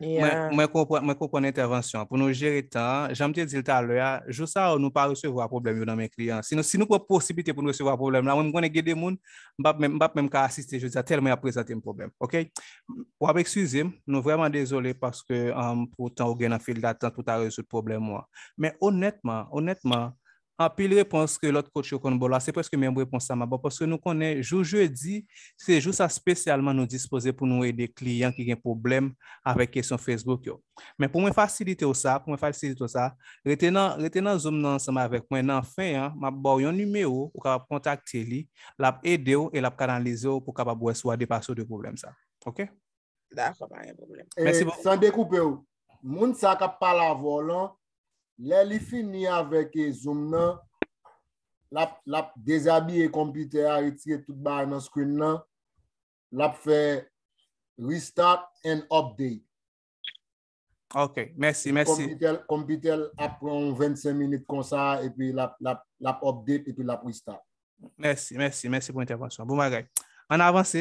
Moi comprends l'intervention. Pour nous gérer le temps, j'aime te dire tout à l'heure, juste ça, nous pas recevoir problème dans mes clients. Sinon, si nous avons possibilité pour nous recevoir problème, là, on connaît des gens, même qu'à assister, je dis tellement à présenter un problème. OK? Pour m'excuser, nous vraiment désolé parce que pourtant, on a un fil d'attente pour résoudre le problème. Moi. Mais honnêtement, en pile réponse que l'autre coach Okonbola, c'est presque même réponse à ma part parce que nous connaissons, jour jeudi, c'est juste ça spécialement nous disposer pour nous aider clients qui ont problème avec question Facebook. Yo. Mais pour me faciliter ça, retenant Zoom ensemble avec moi, enfin, ma barre un numéro pour contacter lui, l'a aider et l'a canaliser pour capable soit dépasser de problème ça. OK? D'accord, pas de problème. Merci beaucoup. Sans découper, moun sa ka parle à volant. Les fini avec Zoom nan la déshabiller computer a retirer tout ba dans screen nan la fait restart and update. OK, merci. Computer après 25 minutes comme ça et puis la update et puis la restart. Merci pour l'intervention. Bon bagay. On avance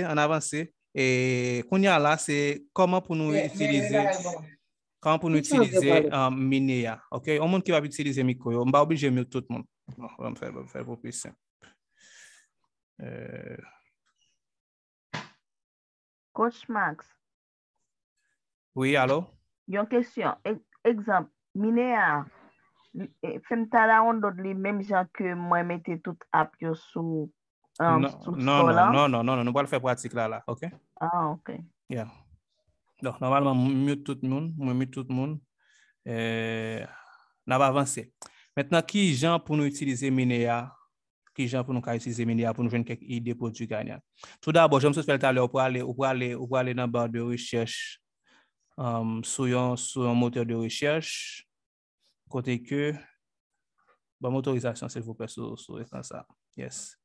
et kounya là c'est comment pour nous utiliser Minea. OK, on monde qui va utiliser micro, on va obliger tout le monde. On va faire pour plus simple. Coach Max. Oui, allô? Une question. Exemple, Minea. Femme tala on donne les mêmes gens que moi mettez tout app sur non, on va le faire pratique là. OK? Ah, OK. Yeah. Donc, normalement, mieux tout le monde. On va avancer. Maintenant, qui gens pour nous utiliser Minea pour nous faire quelques idées pour du gagnant. Tout d'abord, je me suis fait tout à l'heure pour aller dans la barre de recherche sur un moteur de recherche. Côté que, motorisation, s'il vous plaît, sur ça. Yes.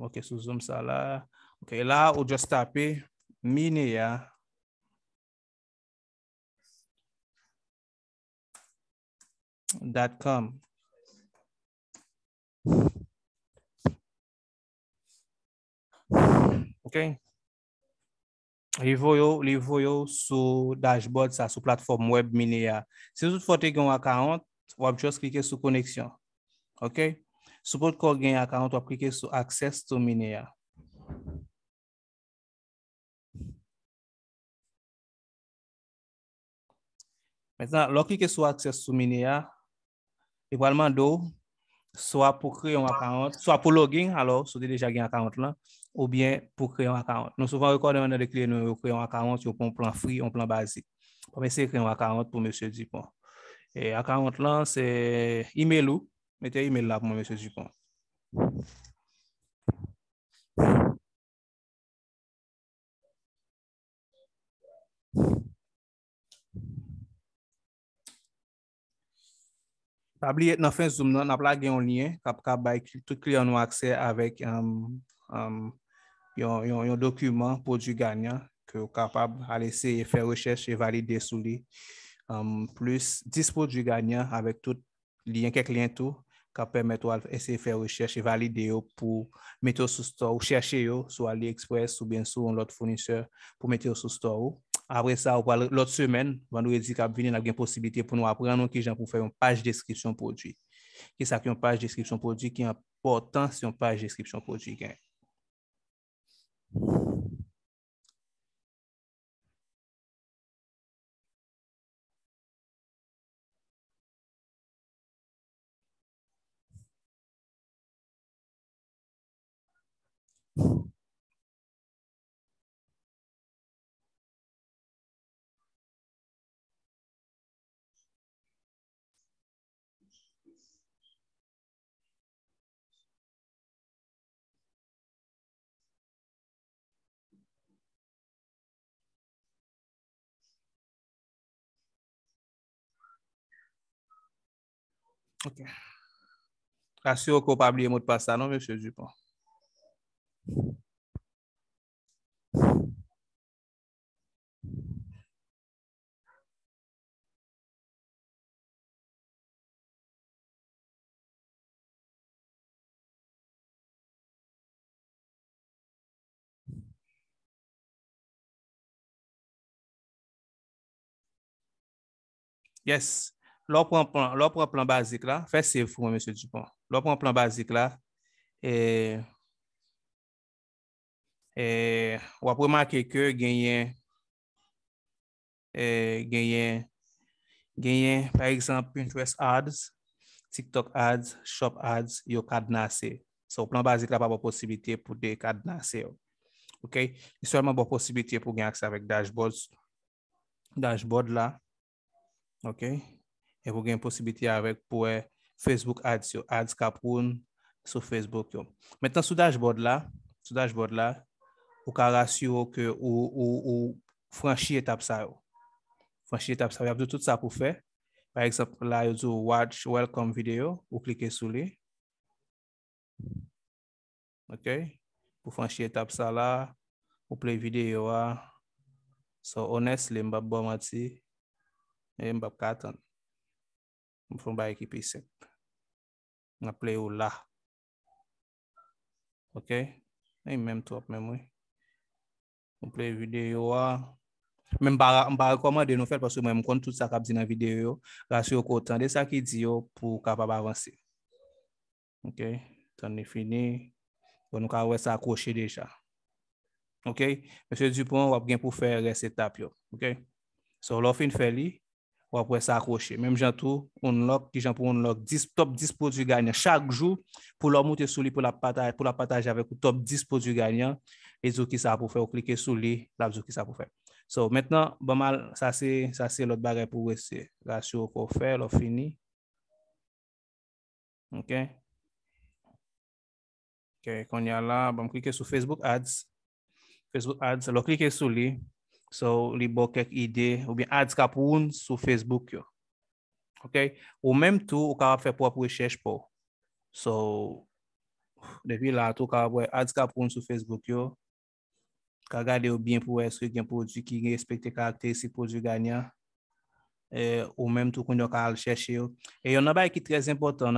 OK, sous Zoom, ça là. OK, là, on juste taper Minea. .com. OK. Les voyons sur dashboard ça sur plateforme web Minea. Si vous avez un account, vous avez juste cliquer sur connexion. OK. Si vous avez un account, vous avez cliquer sur access to Minea. Maintenant, vous cliquez sur access to Minea. Et probablement soit pour créer un account, soit pour login, alors, si vous avez déjà un account là, ou bien pour créer un account. Nous souvent recommandons de clients nous créer un account, sur un plan free, un plan basique. On va essayer de créer un account pour M. Dupont. Et account là, c'est email ou, mettez email là pour M. Dupont. Tabli dans fin Zoom nan, n'a pas gagné un lien capable ba tout client nous accès avec un document pour du gagnant que capable à essayer faire recherche et valider sous lui plus 10 pour du gagnant avec tout lien quelques liens tout qui permettent essayer faire recherche et valider pour mettre sur store ou chercher sur AliExpress ou bien sur l'autre fournisseur pour mettre sur store. Après ça, l'autre semaine, vendredi, on a une possibilité pour nous apprendre qui gens pour faire une page description produit. Qui ça qui une page description produit qui est important si une page description produit. OK. Rassure qu'on n'a pas oublié le mot de passe, non, M. Dupont. Yes. L'autre plan basique là, faites c'est vous, M. Dupont. L'autre plan basique là, et on va remarquer que gagner par exemple Pinterest ads, TikTok ads, Shop ads, yo cadenasser. C'est au plan basique là pas de possibilité pour des cadenasser. OK, il y a seulement de possibilité pour gagner accès avec dashboard. Dashboard là. OK, et vous avez une possibilité avec pour Facebook ads, yo, ads Caproun sur Facebook yo. Maintenant sur dashboard là, vous pouvez rassurer que vous franchissez l'étape ça. Franchissez l'étape ça, vous avez tout ça pour faire. Par exemple, là, vous avez Watch Welcome Video, vous cliquez sur lui. OK. Pour franchir l'étape ça là, vous play vidéo. So, honestly, je ne vais pas OK? Et même top, même oui. On play vidéo. Même pas recommander nous faire parce que même compte tout ça qui dit dans la vidéo, rassure autant de ça qui dit pour capable avancer. OK? T'en est fini. Bon nous ka ouais ça accroché déjà. OK? Monsieur Dupont, on va bien pour faire cette étape yo. OK? So l'off in fait li, on après ça accroché. Même gens tout unlock, qui gens pour unlock 10 top 10 produits gagnants chaque jour pour leur monter sur lui pour la partager avec top 10 produits gagnants les autres qui ça pour faire cliquer sur lui la qui ça pour faire. So maintenant bon mal ça c'est l'autre bagage pour rester ratio qu'on fait l'off fini. OK. OK, qu'on y a là, bon cliquer sur Facebook ads. Facebook ads, alors cliquer sur lui. So, li bo quelques idées ou bien ads kapoun sur Facebook yo. OK, ou même tout ou ka faire propre recherche pour. So, depuis là tout ka voir ads kapoun sur Facebook yo. Ka regarder bien pour est-ce que gen produit qui respecte caractéristiques produit gagnant ou même tout qu'on ka chercher yo. Et on a bail qui très important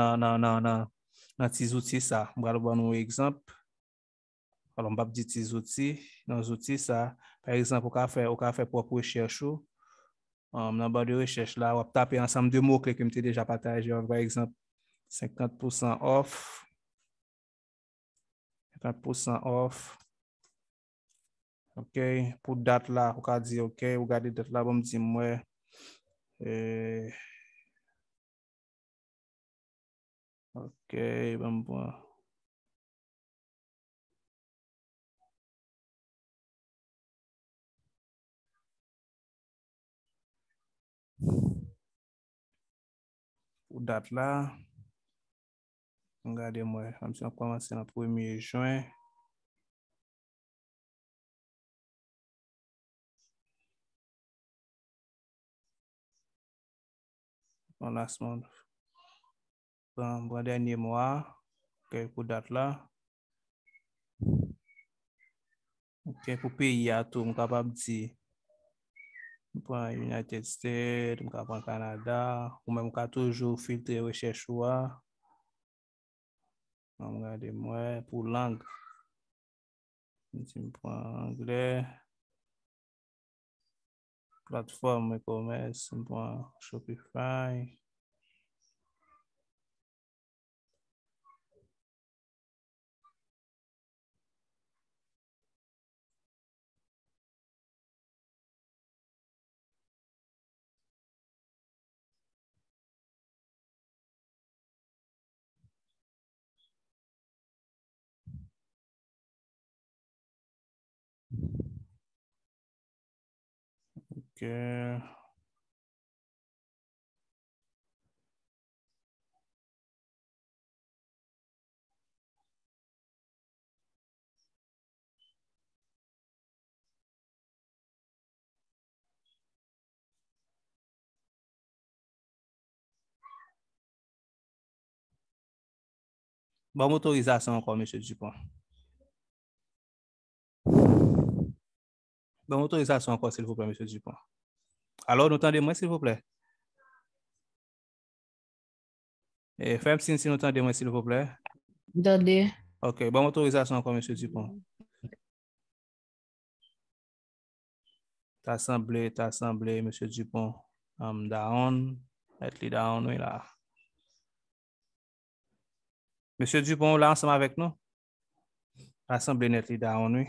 dans ces outils ça. On va voir un exemple. Alors, on va dire ces outils, dans les outils, ça, par exemple, au café propre recherche, dans bas de recherche, là, on va taper ensemble de mots clés que je déjà partagé, par exemple, 50% off, 50% off, OK, pour date là, on va dire, OK, regardez date là, on va dire, moi, OK, bon. Pour date là, regardez-moi, on commence le 1er juin. Bon, last month. Bon, dernier mois. OK, pour date là. OK, pour pays à tout, on est capable de dire. Pour United States, pour Canada, ou même pour toujours filtrer recherche ou à. Regardez-moi pour langue. Je prends anglais. Plateforme e-commerce, je prends Shopify. OK. Bon, motorisation encore, M. Dupont. Bon, autorisation encore, s'il vous plaît, M. Dupont. Alors, nous entendez-moi, s'il vous plaît. Et faites signe si nous entendez-moi, s'il vous plaît. Entendez. OK, bon, autorisation encore, M. Dupont. T'assemblé, M. Dupont. down, slightly down, oui là. Monsieur Dupont, là, ensemble avec nous? Assemblée netly down, oui.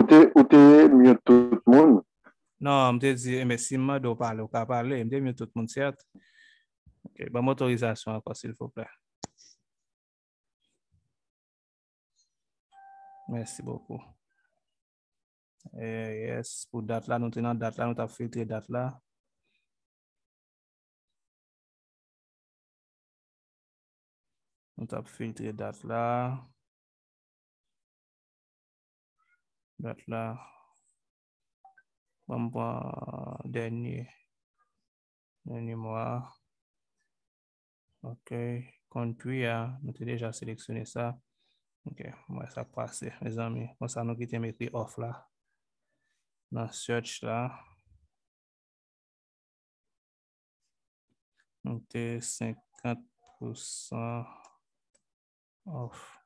Ou t'es mieux tout le monde? Non, je te dis, mais si je dois parler, je vais parler, je te mieux tout le monde, certes. Ok, ben, m'autorisation encore, s'il vous plaît. Merci beaucoup. Yes, pour date là, nous tenons date là, nous avons filtré date là. Nous avons filtré date là. Date là. Bon, dernier mois. OK. Conduit, nous avons déjà sélectionné ça. OK. Moi, ça passe, mes amis. On s'en nous quitte mettre off là. Dans search là. Donc, 50% off.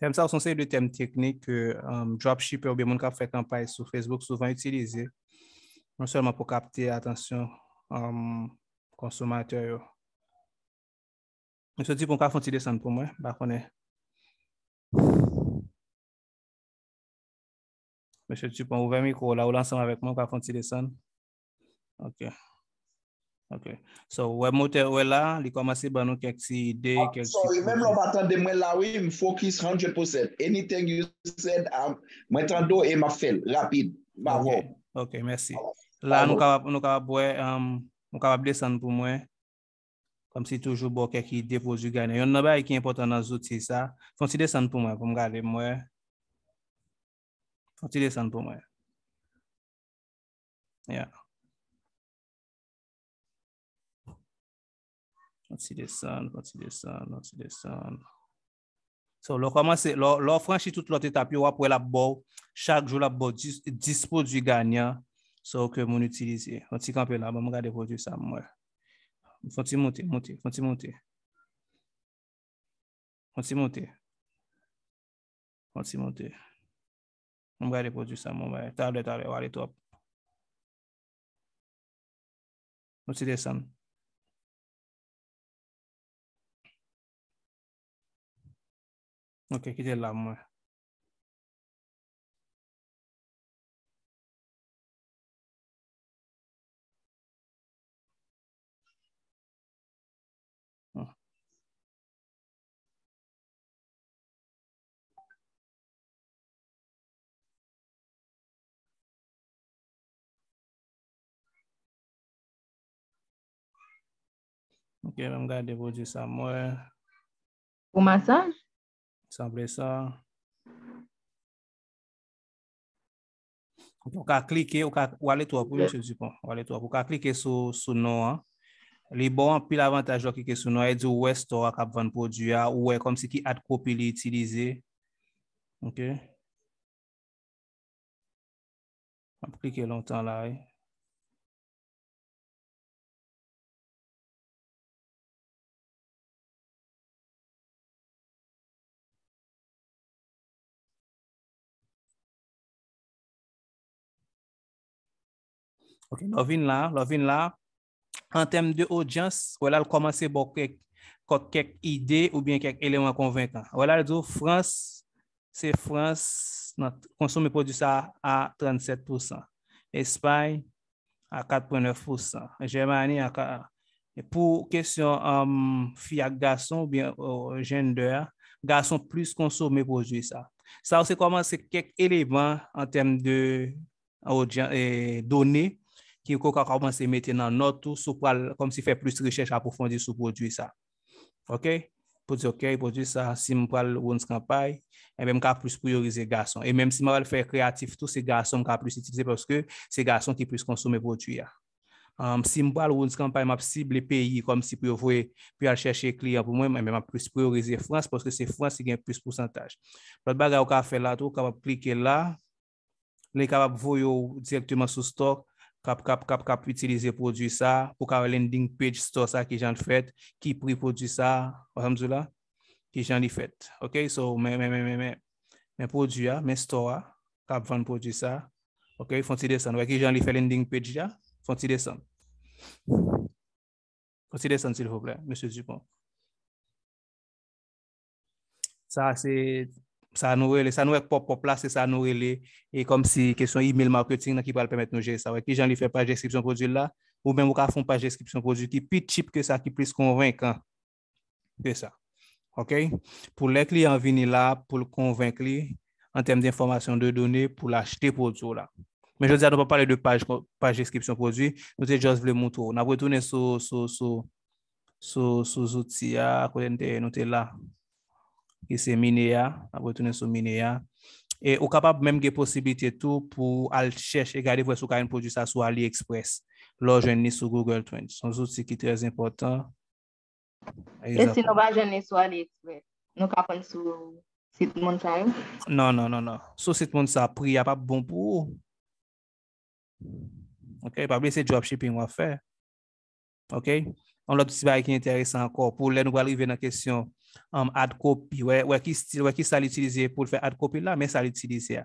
Thème ça, on sait de thèmes techniques que dropshipper ou bien mon cap fait campagne sur Facebook souvent utilisé, non seulement pour capter attention consommateur. Je se dit pour qu'on fasse descendre pour moi, bah qu'on est. Monsieur Dupont, ouvre le micro là, ou l'ensemble avec moi, qu'on fasse descendre. OK. OK. So, web moteur ouais là, il commence par nous quelques idées, quelques sorry, même là, on attendait moi là oui, me focus 100%. Anything you said, moi t'entends et m'a fait rapide. Bravo. OK, merci. Là nous capable descendre pour moi comme si toujours bon quelques idées pour du gagner. Yon nan ba qui important dans outil ça. Font si descendre pour moi pour me garder moi. Font si descendre pour moi. Yeah. Quand il descend. So, l'on commence, l'on franchit toute l'autre étape, ou après la bourre, chaque jour la bourre, 10 produits gagnants, so que mon utilise. Quand il campe là, bon, regarde les produits, ça, moi. Faut-il monter. On regarde les produits, ça, moi. Table, allez, top. Faut-il descendre. OK, quittez là, moi. OK, on va garder vos yeux ça, moi. Pour massage? Semble ça. Donc, à cliquer, ou aller toi pour monsieur Dupont. Ou aller toi pour cliquer sur nom. Les bons, puis l'avantage de cliquer sur nom, il dit ouais, store, cap vendre produit, ou ouais, comme si qui a de copier l'utiliser. OK. On va cliquer longtemps là. OK, l'ovine là, en termes d'audience, voilà, elle commence par quelques idées ou bien quelques éléments convaincants. Voilà, elle dit France, consomme produit ça à 37%, Espagne à 4,9%, Germanie à. Pour question fille à garçon ou bien gender, garçon plus consomme produit ça. Ça, c'est commencer quelques éléments en termes de audience et données qui commence à mettre dans notre sous comme si fait plus de recherche approfondie sur produit ça. OK? Pour dire OK, produit ça, si on parle de campagne, et même qu'à plus prioriser garçon. Et même si moi le faire créatif, tous ces garçons qu'à plus utiliser parce que c'est garçons qui plus consommer produit. Si on parle de campagne, m'a cible les pays comme si pour voir puis aller chercher client pour moi, mais m'a plus prioriser France parce que c'est France qui gagne plus pourcentage. L'autre bagage qu'on a fait là, tout capable cliquer là, les capable voir directement sur stock. cap utiliser produit ça pour qu'un landing page store ça qui j'en fait qui prix produit ça alhamdoulilah qui j'en ai fait. OK, so mais produit là, mais store cap vendre produit ça. OK, ils font descendre qui j'en ai fait landing page là, font descendre. Font descendre s'il vous plaît, monsieur Dupont. Ça c'est ça nous pour placer ça nous relé et comme si question email marketing qui va permettre nous gérer ça. Ouais, qui j'en lui fait page description produit là ou même ou qu'a font page description produit qui plus cheap que ça qui plus convaincant que ça. OK? Pour les clients venir là pour le convaincre en termes d'information de données pour l'acheter produit là. Mais je dis on ne va pas parler de page description produit, nous c'est juste le montrer. On a retourné sur outils à côté nous là. Et c'est Minea, on va retourner sur Minea. Et on est capable même de possibilité tout pour aller chercher et garder votre sous carnet produit ça sur AliExpress. Là, je n'ai sur Google Trends. C'est un outil qui est très important. Et si nous ne sommes pas sur AliExpress, nous capons sur site Monsaï? Non. Sur site Monsaï, il n'y a pas bon pour vous. OK, pas blessé dropshipping à faire. OK? On l'a petit qui est intéressant encore pour les nous arriver dans la question ad copy ouais qui style ouais qui ça l'utiliser pour faire ad copy là mais ça l'utiliser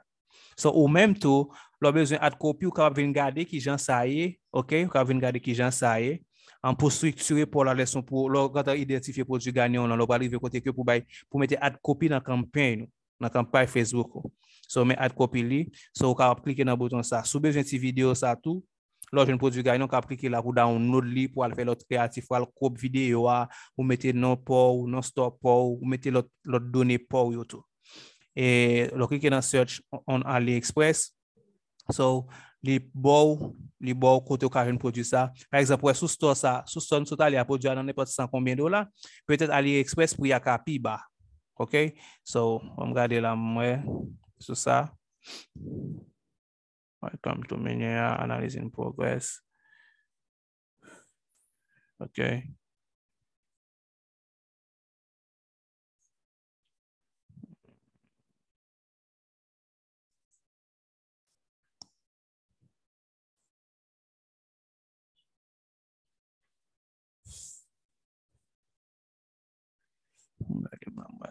so au même temps l'on besoin ad copy ou capable venir garder qui gens ça est OK ou capable venir garder qui gens ça est en pour structurer pour la leçon pour quand identifier produit gagnant on va arriver côté que pour mettre ad copy dans campagne dans campagne Facebook so mais ad copy li so capable cliquer dans bouton ça sous besoin de vidéo ça tout. Lorsque je produis gagnant, on clique là pour download li pour faire l'autre créatif, pour faire vidéo, ou mettre non pour, non stop pour, ou mettre l'autre donnée pour et tout. Et lorsque clique dans search on AliExpress, so les bons côté où on produit ça. Par exemple, sous store total, il a produit à n'importe 100 combien de dollars. Peut-être AliExpress pour y a capi bas. OK? So on regarde là moi sur ça. Welcome to Minea, analyzing progress. Okay.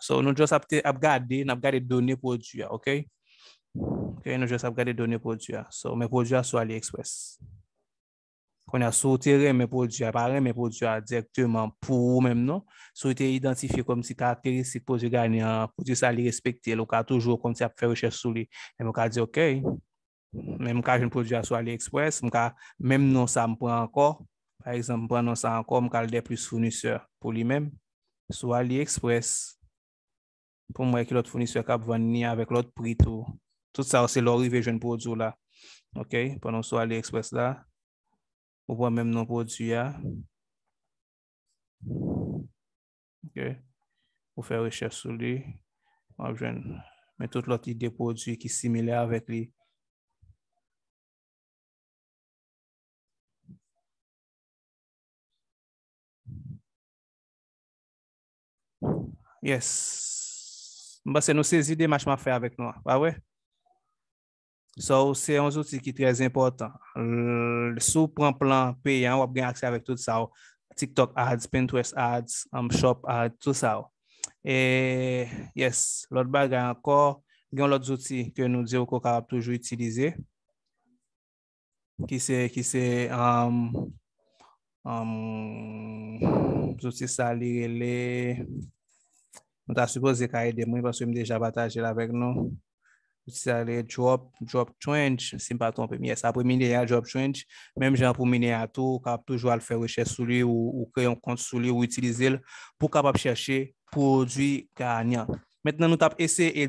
So, nous just have got données produits, okay? OK, nous juste regarder données produits. So, mes produits sur AliExpress. Qu'on a sorti mes produits, pareil mes produits directement pour même non, souhaiter identifier comme si caractéristique produit gagnant, produit ça les respecter, le cas toujours comme ça faire recherche sur lui. Et on va dire OK. Même quand j'ai un produit sur AliExpress, même non ça me prend encore. Par exemple, prend non ça encore, me calder plus fournisseur pour lui-même sur AliExpress. Pour moi que l'autre fournisseur qui va venir avec l'autre prix tout. Tout ça, c'est l'arrivée jeune produit là. OK? Pendant sur AliExpress là. Ou voir même nos produits là. OK? Pour faire recherche sur lui. Mais toute l'autre idée de produit qui est similaire avec lui. Yes. Bah, c'est nos saisies des matchs qu'on fait avec nous. Ah ouais? So, c'est un outil qui est très important. Sous plan payant, on va gagner accès avec tout ça. TikTok ads, Pinterest ads, Shop ads, tout ça. Et, yes, l'autre bagage encore, il y a l'autre outil que nous disons qu'on peut toujours utiliser. Outil salé, les. On t'a supposé qu'il y ait des moyens parce que je me déjà partagé avec nous. Ça les drop change c'est pas ton premier ça après Minea drop change même genre pour Minea tout capable toujours à faire recherche sur lui ou créer un compte sur lui ou utiliser pour capable chercher produit gagnant maintenant nous tape essayer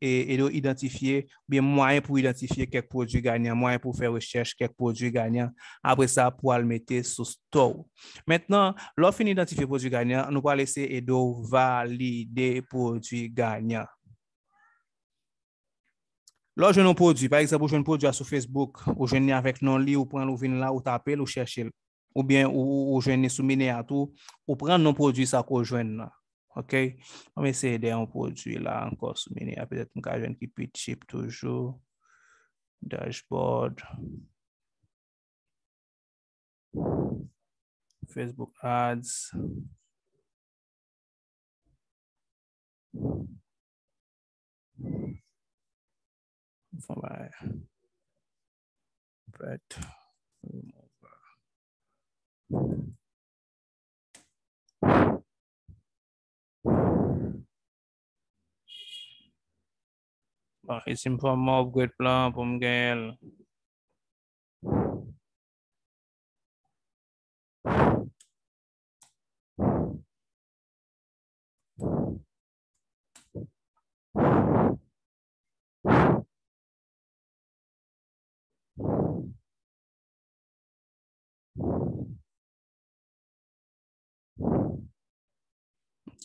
et identifier bien moyen pour identifier quelques produits gagnants moyen pour faire recherche quelques produits gagnants après ça pour le mettre sur store maintenant lorsqu'on identifie produits gagnants nous va laisser et valider produits gagnants. Là, je n'ai produit. Par exemple, je n'ai produit sur Facebook, ou je n'ai avec non-li, ou prendre l'ouvin là, ou taper, ou chercher. Ou bien, ou je n'ai soumis à tout, ou prendre non-produit, ça qu'on joigne là. OK? On va essayer d'un produit là, encore soumis à peut-être un cas qui est plus cheap toujours. Dashboard. Facebook ads. For my pet remover. Ici, pour moi, upgrade plan pour me gagner.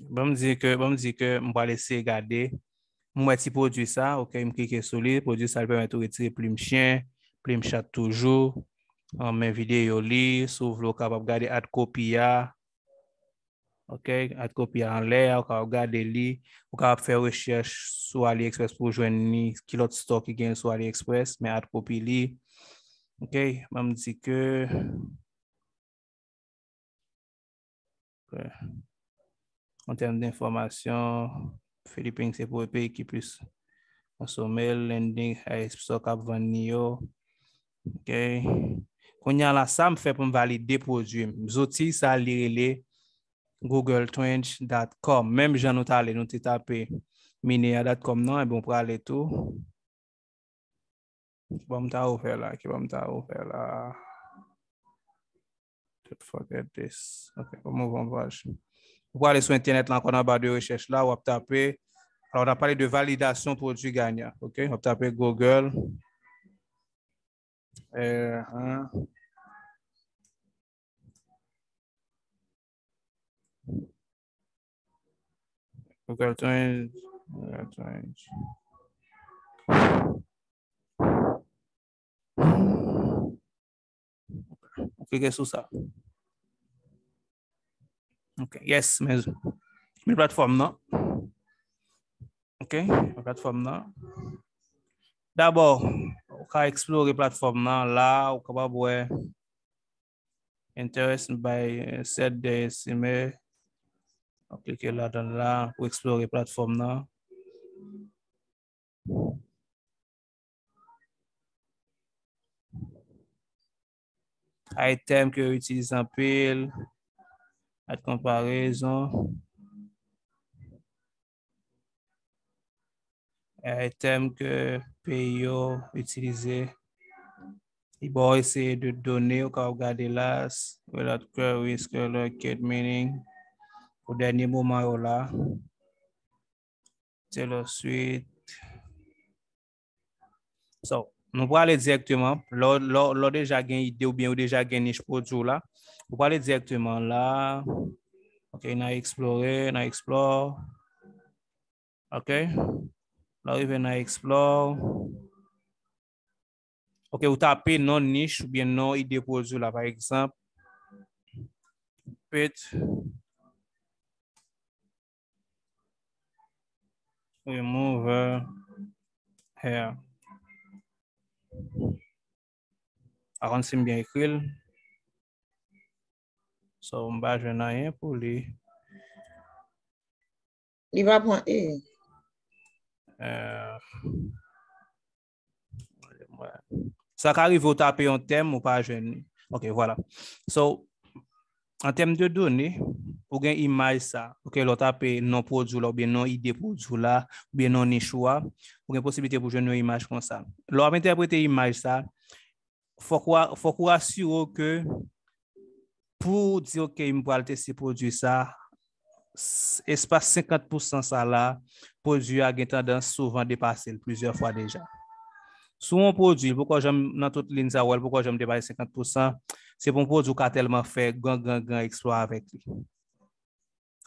Bon me dire que on va laisser regarder moi petit produit ça, OK, me cliquer sur lui, produit ça permet de retirer plume chien, plume chat toujours en main vidéo li, sauve le capable regarder ad copia. OK, ad copia en l'air, capable regarder li, ou capable faire recherche sur AliExpress pour joindre ni qui l'autre stock qui gagne sur AliExpress, mais ad copie li. OK, bon me dire que okay. En termes d'informations, Philippines, c'est pour le pays qui plus consommer, lending, stock à Vanio. OK. Quand y a la SAM fait pour valider produit, outils ça lire Google Trends.com. Même j'en ai allé nous taper Minea.com non et bon pour aller tout. Qui va me faire là. Don't forget this. OK, comment on va? Vous allez sur Internet, là, encore en bas de recherche, là, vous tapez. Alors, on a parlé de validation produit gagnant. OK? Vous tapez Google. Google Trends. Vous cliquez sur ça. OK, yes, mais plateforme non. OK, plateforme non. D'abord, on va explorer plateforme non là, on va voir interested by 7 days email. On clique là dans là pour explorer plateforme non. Item que utilise en pile. À comparaison, item que payo utilisé, il va essayer de donner au cas où garder l'as, voilà que risque le get meaning au dernier moment là, c'est la suite. So, nous pouvons aller directement, l'on déjà gagné idée ou bien ou déjà gagné niche produit là. Vous allez directement là. OK, on a exploré, on a explore. OK. Là, on a explore. OK, vous tapez non niche ou bien non idée produit là, par exemple. Pet. Remove hair. Alors, c'est bien écrit. So, je n'ai rien pour lui. Il va pointer. Ça arrive au taper en thème ou pas jeune. OK, voilà. So, en termes de données, pour gagner image ça, OK, l'on taper non produit là, ou bien non idée produit là, ou bien non échoua, ou bien possibilité pour jeune une image comme ça. L'on interpréter image ça, faut qu'on assure que pour dire OK, je vais tester produit ça, espace 50% ça là, produit a une tendance souvent dépasser plusieurs fois déjà. Sur un produit, pourquoi j'aime dans toute ligne ça, pourquoi j'aime dépasser 50%, c'est pour un produit qui a tellement fait grand exploit avec lui.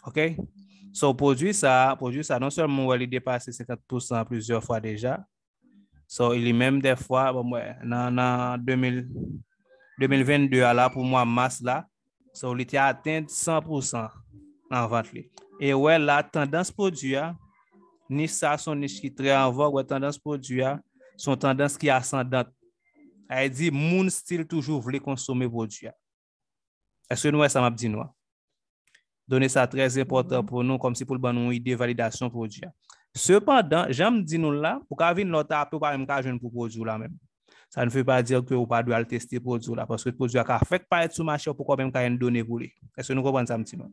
OK? So produit ça non seulement il dépasse 50% plusieurs fois déjà. So il est même des fois bon ouais, dans 2022 là pour moi mars là. So, il était atteint 100% en vente. Et ouais, la tendance produit, ni ça, son niche qui très en vogue, ou tendance produit, son tendance qui est ascendante. Elle dit, moun style toujours voulait consommer produit. Est-ce que nous est ça m'a dit nous? Donner ça très important pour nous comme si pour nous idée validation produit. Cependant, j'aime dire nous là pour qu'avoir notre appel par même qu'à jeune pour produit là même. Ça ne veut pas dire que vous pas doit tester produit là parce que produit a fait pas être sur marché pour quand même qu'à une donnée pour lui. Est-ce que nous comprenons ça un petit peu?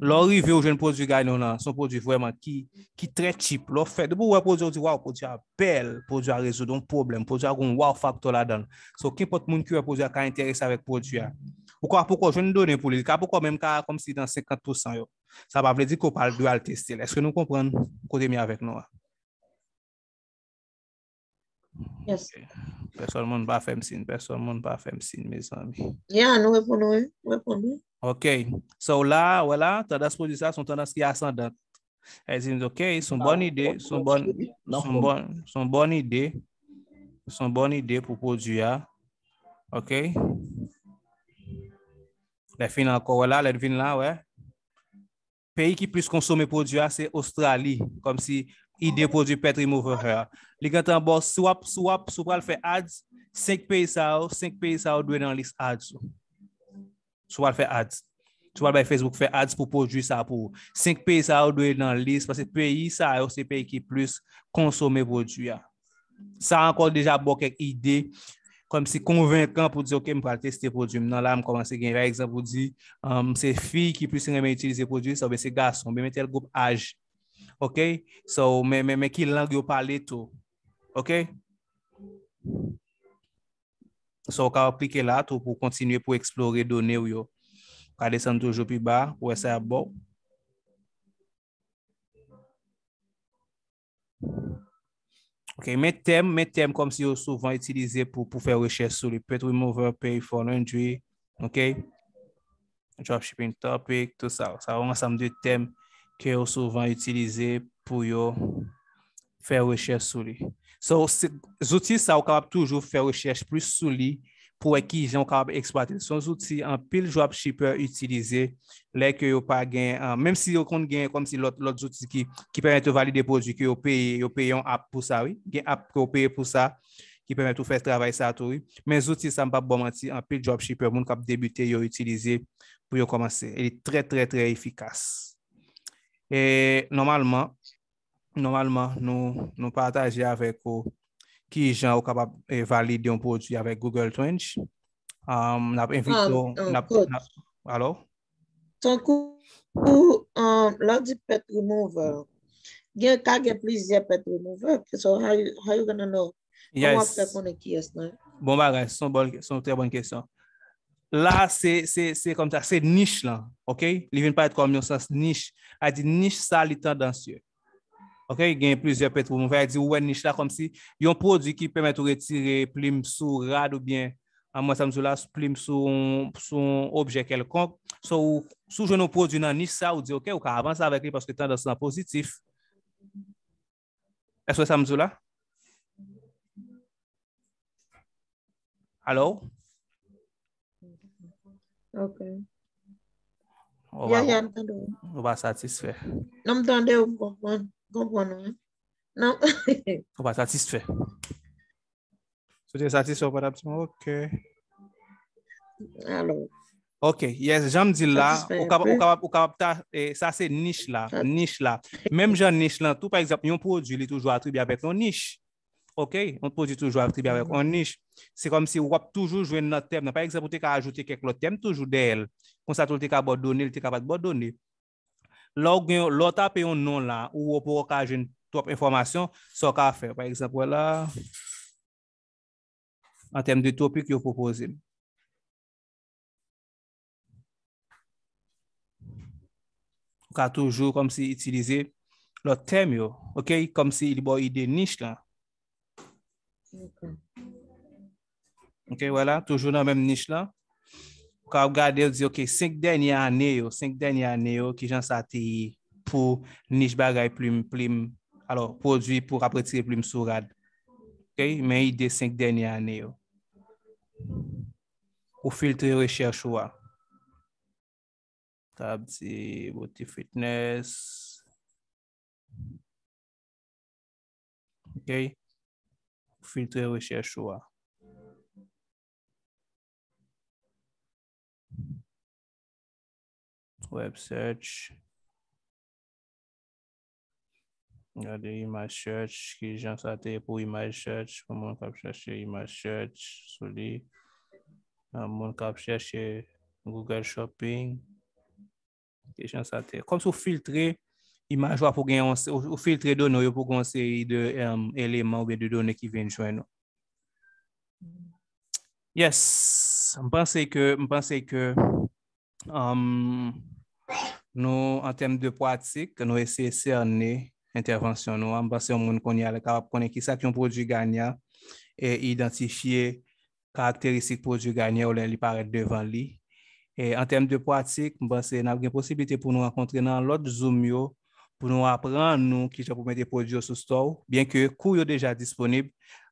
L'arrivée au jeune produit gagnant là, son produit vraiment qui très cheap, l'offre fait de pour produit dit waouh produit a belle, produit a résoudre un problème, produit a un wow factor là-dedans. So qu'importe monde qui a produit qui intéressé avec produit a. Pourquoi je ne donne pour lui, pourquoi même comme si dans 50% yo. Ça va veut dire qu'on parle de tester. Est-ce que nous comprenons côté mieux avec nous? Yes. Personne pas fait signe, personne pas fait signe mes amis. Yeah, nous répondons, OK. So là, voilà, tendance pour ça sont tendance qui ascendante. Elle dit OK, sont bonne idée, sont bonne idée pour produire. OK. La fin encore là, la vin là, ouais. Pays qui plus consommer produit c'est Australie, comme si idée produit pet remover. Les gars en bas swap pour faire ads, 5 pays ça doit dans liste ads. Soit faire ads. Tu vas Facebook faire ads pour produire ça pour 5 pays ça doit dans liste parce que pays ça c'est pays qui plus consommer produit. Ça encore déjà bon quelques idées. Comme si convaincant pour dire OK, je vais tester produit. Maintenant là, je commence à gagner. Par exemple, pour dire c'est fille qui plus aimer utiliser produit, ça c'est garçon, mais tel groupe âge. OK? So mais qui langue vous parlez tout. OK? So on appliquer là tout pour continuer pour explorer données ou yo. Pas descendre toujours plus bas pour essayer bon. OK, mes thèmes comme si on souvent utilisé pour faire recherche sur les pet remover, pay for laundry, OK? Dropshipping topic, tout ça. Ça un ensemble de thèmes que on souvent utilisé pour faire recherche sur les. So, les outils ça on capable toujours faire recherche plus sur les pour qui gens capable exploiter. Sans outils en pile dropshipper utiliser les que yo pas gain même si yo compte gain comme si l'autre outil qui permet de valider produit que yo paye en app pour ça oui, gain app que yo paye pour ça qui permet de faire travail ça tout oui. Mais les outils ça pas bon mentir en pile dropshipper monde capable débuter yo utiliser pour yo commencer. Il est très efficace. Et normalement nous partager avec vous qui gens sont capables de valider un produit avec Google Trends. Alors? Ton coup, lors du pet remover, il y a plusieurs pet remover. So, how you gonna know? Yes. Bon, bah, c'est une très bonne question. Là, c'est comme ça, c'est niche là, OK? Il ne vient pas être comme une sens niche. Elle dit niche, ça, les tendancieux. OK, il y a plusieurs pet remover. Elle dit ouais niche là comme si il y a un produit qui permet de retirer plume sous rad ou bien à moi ça me dit là plume sous son objet quelconque. So sous je nos produit dans niche ça ou dit OK, on peut avancer avec lui parce que tendance est positif. Est-ce que ça me dit là? Allô? OK. On va satisfaire. Non me tendez au comprendre. Comprenez? Non. On va satisfait. Soyez satisfait par absolument. OK. Alors. OK, yes, j'aime dire là, au capable et ça c'est niche là. Même genre niche là, tout par exemple, un produit il est toujours attribué avec une niche. OK, on produit toujours attribué avec une niche. C'est comme si on toujours jouer notre thème, par exemple, tu as ajouté quelques autres thèmes toujours d'elle. Comme ça tu es capable de donner, tu es capable de donner. L'autre tapé un nom là ou pour qu'à une top information ça qu'a faire par exemple là en termes de topic que vous proposez. On a toujours comme si utiliser le thème yo, OK, comme si il bon idée niche là. OK, voilà, toujours dans la même niche là. Quand regarder dire OK 5 dernières années qui gens ça pour niche bagaille plume alors produit pour après tirer plume sur rad. OK, mais idée 5 dernières années yo. Ou filtrer recherche ou tab c'est beauty fitness. OK. Filtrer recherche ou web search. Regardez image search, qui j'en sortais pour image search, pour mon cap chercher image search, solide. Mon cap chercher Google Shopping. Qui j'en sortais. Comme si vous filtrez image pour gagner, vous filtrez données pour qu'on série de éléments ou bien de données qui viennent joindre. Yes, je pensais que nous, en termes de pratique, nous essayons de cerner l'intervention. Nous avons pensé qu'on est capable de connaître qui est un produit gagnant et identifier les caractéristiques du produit gagnant ou les paraître devant lui. Et en termes de pratique, je pense que nous avons une possibilité pour nous rencontrer dans l'autre Zoom pour nous apprendre nous qui sommes pour mettre des produits sur le store, bien que le cours est déjà disponible,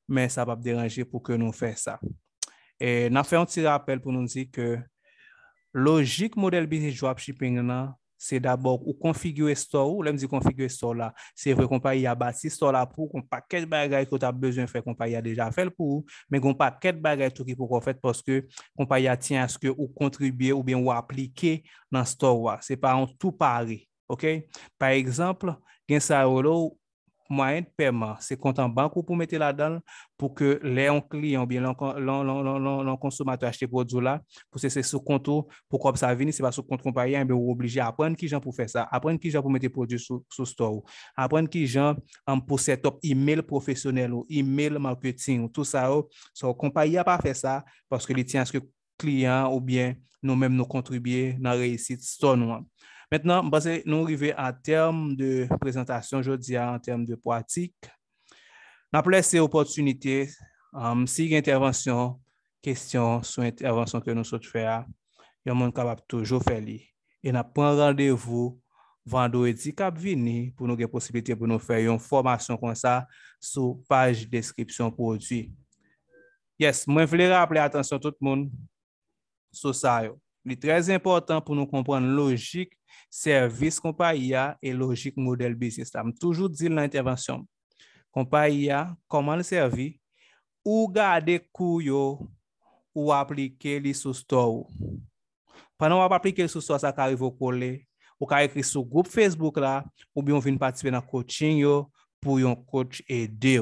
mais ça va nous déranger pour que nous fassions ça. Et nous avons fait un petit rappel pour nous dire que logique modèle business dropshipping, c'est d'abord ou configurer store, ou dit configurer store là. C'est vrai qu'on a bâti store là pour qu'on paquet de bagages que tu as besoin de faire, qu'on a déjà fait pour, mais qu'on paquet de bagages tout qui pour faire parce que qu'on a tient à ce que ou contribuer ou bien ou appliquer dans store là. C'est pas en tout pareil. OK? Par exemple, gain ça moyen de paiement, c'est compte en banque ou pour mettre là-dedans pour que les clients ou bien les consommateurs acheter produit là, pour que c'est sous compte, pour qu'on ça venir, c'est pas sous compte compagnie, mais on est obligé d'apprendre qui gens pour faire ça, apprendre qui gens pour mettre produit sur store, apprendre qui gens pour setup email professionnel ou email marketing, ou tout ça, son compagnie a pas fait ça parce que les tiens à ce que clients ou bien nous-mêmes nous contribuer dans la réussite store. Maintenant, nous arrivons à terme de présentation, je dis en termes de pratique. Nous avons ces opportunités, si il y a intervention, question sur intervention que nous souhaitons faire, il y a un monde capable toujours faire. Et nous prenons rendez-vous vendredi qui vient pour nous avoir la possibilité pour nous faire une formation comme ça sur page description produit. Yes, moi je voulais rappeler attention tout le monde sur ça. Il est très important pour nous comprendre logique service compagnie et logique modèle business. Je toujours dit dans l'intervention, compagnie comment le servir, ou garder couillot ou appliquer les sous-store. Pendant qu'on applique les sous-store, ça arrive au coller, ou qu'on écrit sur le groupe Facebook là, ou bien on vient participer dans le coaching yo, pour un coach aider.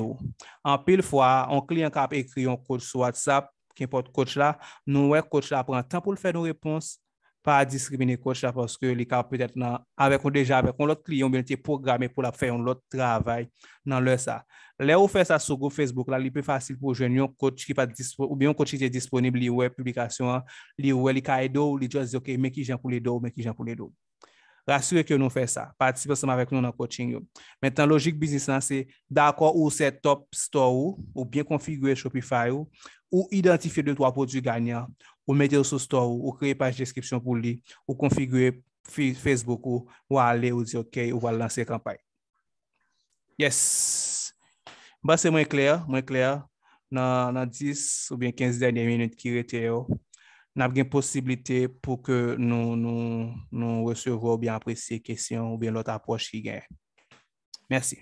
En pile fois, on client qui a écrit un coach sur WhatsApp. Qu'importe coach là, nous ouais coach là prend temps pour le faire nos réponses, pas discriminer coach là parce que les cas peut-être avec ou déjà avec l'autre client bien été programmé pour la faire un autre travail dans leur ça. Là on fait ça sur groupe Facebook là, il peut facile pour joindre un coach qui pas disponible ou bien un coach qui est disponible, il ouais publication, il ouais les cadeaux, il juste OK, mais qui j'ai pour les dos, mais qui j'ai pour les dos. Rassurez que nous fait ça, participez ensemble avec nous dans le coaching. Maintenant, logique business c'est d'accord ou setup store ou bien configurer Shopify ou identifier 2-3 produits gagnants, ou mettre sur store, ou créer page description pour lui, ou configurer Facebook, ou aller, ou dire OK, ou va lancer campagne. Yes. Bah, c'est moins clair. Dans 10 ou bien 15 dernières minutes qui étaient, nous avons une possibilité pour que nous recevions ou bien apprécier les questions ou bien l'autre approche qui gagne. Merci.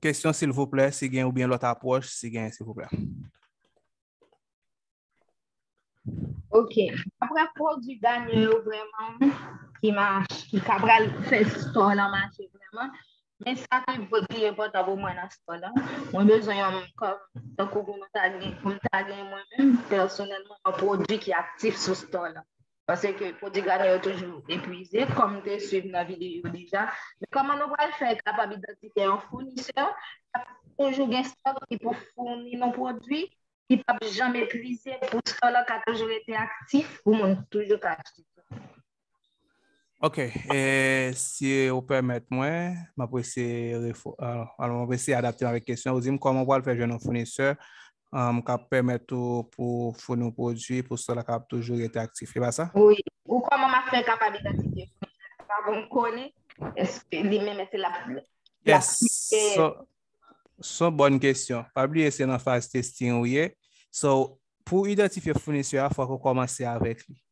Question, s'il vous plaît, si gain ou bien l'autre approche, si gain, s'il vous plaît. OK. Après, produit gagnant vraiment qui marche, qui cabral fait store là marche vraiment. Mais ça qui est important pour moi dans store là, moi besoin comme taguer moi-même personnellement un produit qui est actif sur store là. Parce que le produit gagnant est toujours épuisé, comme tu suis dans la vidéo déjà. Mais comment on va faire capable d'identifier un fournisseur qui a toujours un stock qui peut fournir nos produits, qui ne peut jamais épuiser pour ce qui a toujours été actif, pour mon toujours acheter. OK. Et si vous permettez, moi, je vais adapter avec question. Vous dites comment on va le faire, un fournisseur qui permet pour fournir nos produits, pour cela qui a toujours été actif. C'est pas ça? Oui. Ou comment on fait capable d'identifier? On connaît. Est-ce que lui-même c'est la son bonne question. Pas oublier c'est dans phase testing. Oui. So pour identifier fournisseur, il faut commencer avec lui.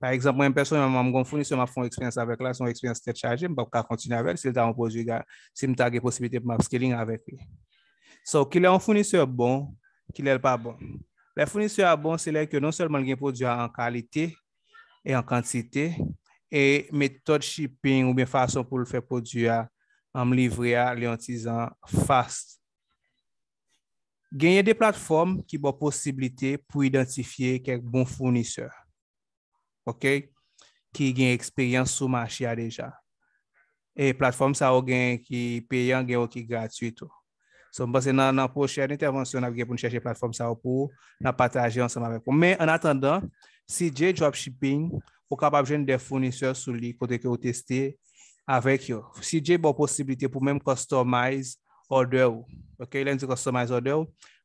Par exemple, une personne, un fournisseur, m'a fait une expérience avec là, son expérience est chargée, je ne peux pas continuer avec. Si on produit, si on a des possibilités de upscaling avec lui. So qu'il est un fournisseur bon. Qu'il n'est pas bon. Les fournisseurs à bon select non seulement les produits en qualité et en quantité et méthode shipping ou bien façon pour le faire produire en livrer à l'artisan fast. Gagner des plateformes qui ont possibilité pour identifier quelques bons fournisseurs. OK? Qui ont expérience sur le marché déjà. Et plateforme ça ou gain qui payant gain ou qui gratuite. So on pense dans la prochaine intervention on va pour chercher plateforme ça pour la partager ensemble avec vous. Mais en attendant, CJ Dropshipping ou capable joindre des fournisseurs sur lui côté que vous tester avec eux. CJ bon possibilité pour même customize order. OK, là on customize order.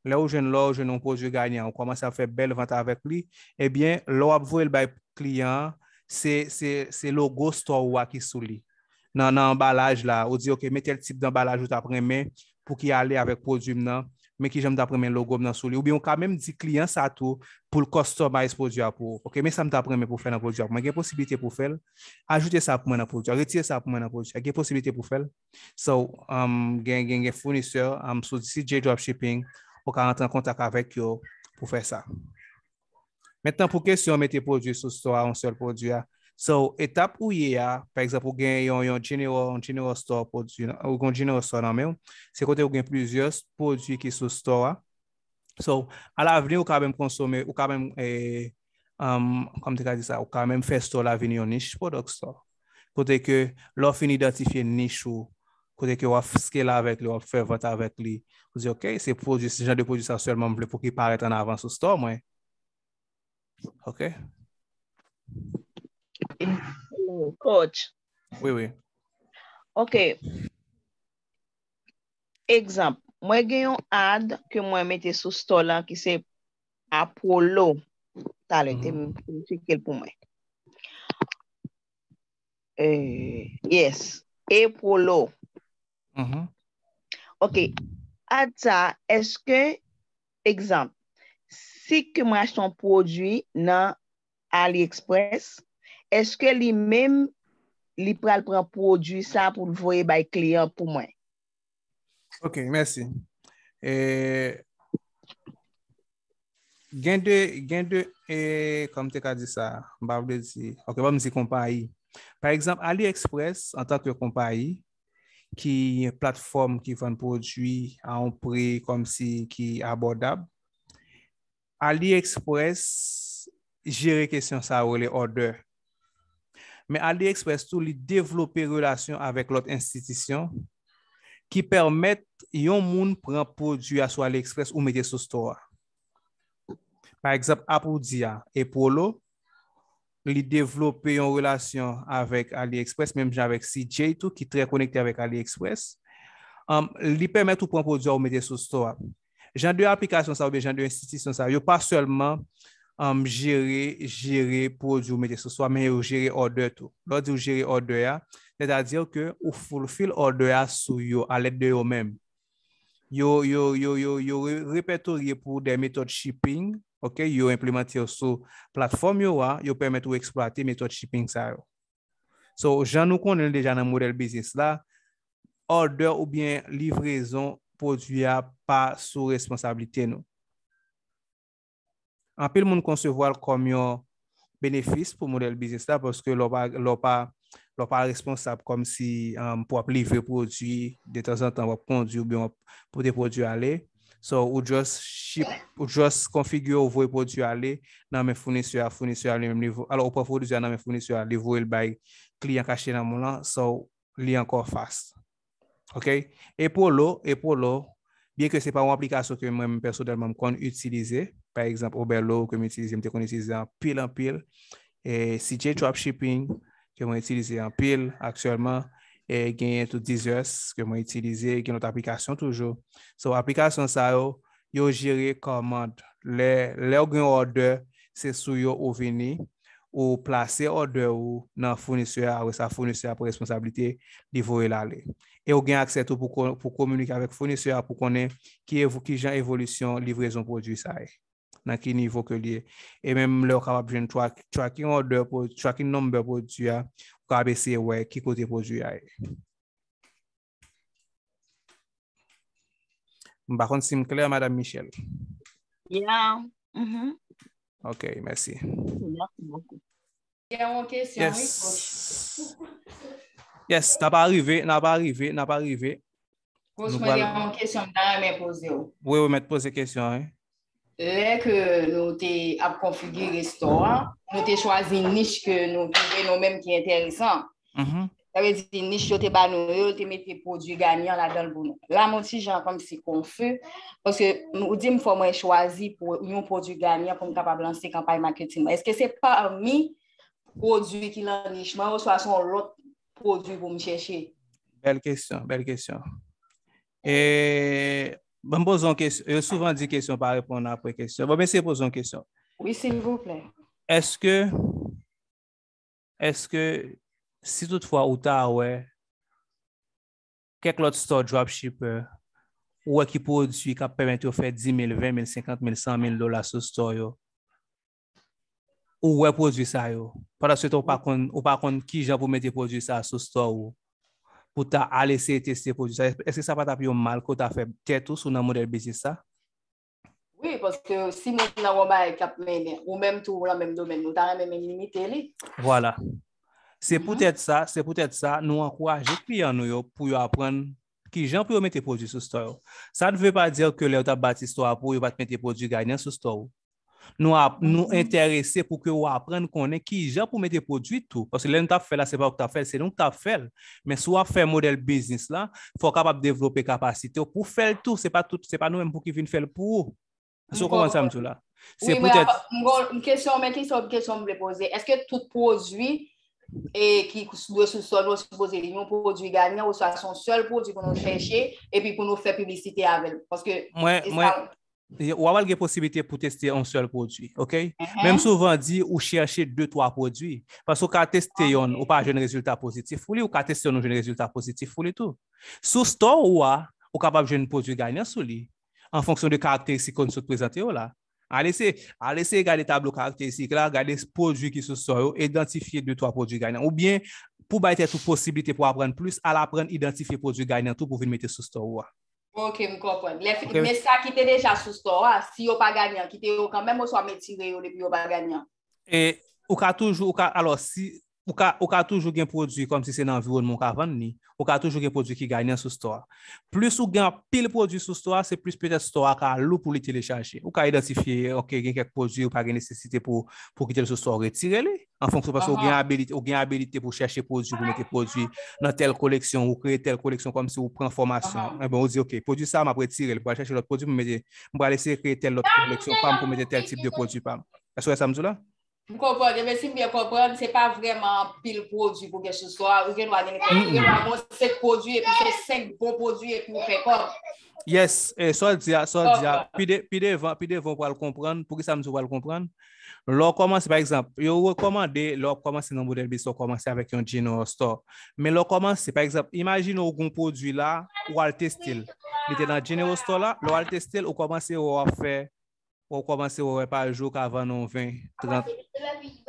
Là où jeune là, jeune on produit gagnant, on commence à faire belle vente avec lui, eh bien là vous voyez le client, c'est logo store qui sous lui. Dans l'emballage là, on dit OK, mettez le type d'emballage ou t'apprends mais pour qu'il aille avec produit là, mais qui j'aime d'apprendre logo dans sous lui ou bien on quand même dit client ça tout pour le customize produit pour. OK, mais ça me t'apprend mais pour faire un produit, mais il y a possibilité pour faire ajouter ça pour un produit, retirer ça pour un produit, il y a possibilité pour faire. So gain fournisseur am sur CJ Dropshipping, on peut entrer en contact avec eux pour faire ça. Maintenant pour question mettez produit sur store un seul produit. So, étape où il y a, par exemple, vous avez un general store produit, ou un general store dans même, c'est côté vous avez plusieurs produits qui sont store. So, à l'avenir, vous pouvez même consommer, vous pouvez même, comme tu as dit ça, vous pouvez même faire store l'avenir, niche product store. Côté que l'offre identifier niche ou côté que vous avez scale avec lui, vous faire vente avec lui, vous dites, OK, c'est produit, ce genre de produit, ça seulement pour qu'il paraisse en avant sur store, moi. OK. Coach. Oui, oui. OK. Exemple, moi j'ai un ad que moi mettez sous store là qui c'est Apollo. T'as le thème pour moi. Yes, Apollo. OK. Ad ça, est-ce que exemple, si que moi achète un produit dans AliExpress, est-ce que lui-même, il pral prend produit ça pour le voir par client pour moi? OK, merci. Comme tu as dit ça, OK, on va me dire compagnie. Par exemple, AliExpress, en tant que compagnie, qui est une plateforme qui vend produits à un prix comme si qui est abordable, AliExpress gère question ça ou les orders. Mais AliExpress tout lui développer relation avec l'autre institution qui permettent yon moun prend produit à soit AliExpress ou mettre sur store. Par exemple, Apoudia et Polo lui développer une relation avec AliExpress même avec CJ tout qui très connecté avec AliExpress. Lui permet tout prendre produit ou mettre sur store. Genre de application ça ou bien genre de institution ça, yo pas seulement gérer produit, mais ce soit mais gérer order tout. Lorsque gérer order, c'est-à-dire que vous fulfill order sur yo à l'aide de vous-même. Yo répertorié pour des méthodes shipping, OK, yo implémenté sur plateforme yo permettre ou exploiter méthode shipping ça yo. So, j'en nous connaît déjà dans modèle business là, order ou bien livraison produit pas sous responsabilité nous. En pile monde concevoir comme un bénéfice pour modèle business là parce que l'on pas responsable comme si pour livrer produit de temps en temps on conduire bien pour des produits aller so ou just ship ou just configure vos produits aller dans mes fournisseurs même niveau alors pour produit dans mes fournisseurs livrer le bail client caché dans mon là so li encore fast. OK, et pour l'eau bien que c'est pas une application que moi-même personnellement me connais utiliser. Par exemple, Oberlo, que j'utilise, je utilise en pile, et CJ Dropshipping, que j'utilise en pile actuellement, et gagne tout 10 heures, que j'utilise, et notre application toujours. So, application ça, yo gérer commande. Les ordres, c'est sous yo ou venir, ou placer ordre ou dans fournisseur, ou sa fournisseur pour responsabilité, d'y l'aller. Et on gagne accès tout pour communiquer avec fournisseur, pour connaître qui genre évolution, livraison produit ça. Dans quel niveau que lié et même leur capable de tracking order pour tracking number produit pour ABC ouais qui côté produit par contre c'est clair madame Michel. Yeah OK, merci. Merci beaucoup. Il y a une question. Yes, yes. N'a pas arrivé. Pose-moi une question, mais posez. Oui, oui, mais posez une question. Hein? Là que nous avons configuré le store, nous avons choisi une niche que nous trouvons nous-mêmes qui est intéressante. Ça veut dire une niche, nous avons mis des produits gagnants là-dedans. Là, moi aussi, j'ai comme si confus parce que nous disons qu'il faut choisir un produit gagnant pour nous capable de lancer une campagne marketing. Est-ce que c'est parmi les produits qui sont en niche ou soit l'autre produit pour me chercher? Belle question, belle question. Et bon, pose une question. Je souvent dis question par répondre après question. Bon, mais c'est poser une question. Oui, s'il vous plaît. Est-ce que si toutefois ou t'as ouais quelque autre store dropshipper ou qui produit qui permet de faire 10 000, 20 000, 50 000, 100 000 dollars sur store yo, ou ouais produit ça yo. Parce que ou par contre qui j'ai pour mettre produit ça sur store ou pour aller essayer de tester produit. Est-ce que ça va t'appuyer mal quand tu as fait tête sur un modèle business ça? Oui, parce que si nous n'avons pas ou même tout dans le même domaine, nous avons même limité. Voilà. C'est peut-être ça, nous encourager les clients nous pour apprendre qui gens peuvent mettre produits sur store. Ça ne veut pas dire que les bâti store pour pas mettre produits gagnants sur store. Nous intéresser pour que vous appreniez qu'on est qui gens pour mettre produits tout parce que là nous t'a fait là c'est pas que t'as fait c'est nous t'a fait mais soit faire modèle business là faut capable développer capacité pour faire tout c'est pas nous même pour qui viennent faire pour ça comment ça me dit là c'est peut-être une question mais qui sont question me poser est-ce que tout produit et qui doit se supposer un produit gagnant ou soit son seul produit pour nous chercher et puis pour nous faire publicité avec parce que ou avoir des possibilités pour tester un seul produit, ok? Même souvent dit ou chercher 2-3 produits parce que quand tester on ou pas jeune résultat positif ou quand tester on jeune résultat positif ou tout. Sous store ou capable jeune produit gagnant sous lui en fonction de caractéristiques qu'on se présente là. Allez-y regarder tableau caractéristique là, regarder ce produit qui se sort, identifier 2-3 produits gagnants ou bien pour bâtir toute possibilité pour apprendre plus, à l'apprendre identifier produit gagnant tout pour venir mettre sous store. OK, je comprends. Okay. Mais ça qui était déjà sous store, si vous n'avez pas gagnant, qui était quand même, vous soit retiré, vous n'avez pas gagnant. Et vous avez toujours, alors si vous avez toujours un produit comme si c'est dans l'environnement qu'on vend, vous avez toujours un produit qui gagne sous store. Plus vous avez pile produit sous store, c'est plus peut-être store qui a l'eau pour les télécharger. Vous avez identifié, OK, il y a quelques produits, vous n'avez pas nécessité pour quitter le store, retirer-les. En fonction parce que vous avez habilité pour chercher produit, vous mettez produit dans telle collection, vous créez telle collection comme si vous prenez formation. Ben vous dites, OK, produit ça, je vais retirer, je vais chercher l'autre produit, je vais laisser créer telle autre collection, pour mettre tel type de produit. Est-ce que ça me dit là? Vous comprenez, mais si vous comprenez, ce n'est pas vraiment pile produit pour que ce soit. Vous avez 7 produits et puis c'est 5 bons produits et puis vous faites comme. Yes, et ça, puis devant pour le comprendre, pour que ça me soit le comprendre. Leur commence, par exemple, vous recommandez, leur commence dans le modèle business, commencer avec un Gino Store. Mais leur commence, par exemple, imaginez un produit là, ou al testil. Il était dans le Gino Store là, ou al testil, ou commencez à faire. Pour commencer par jour qu'à vendre 20, 30,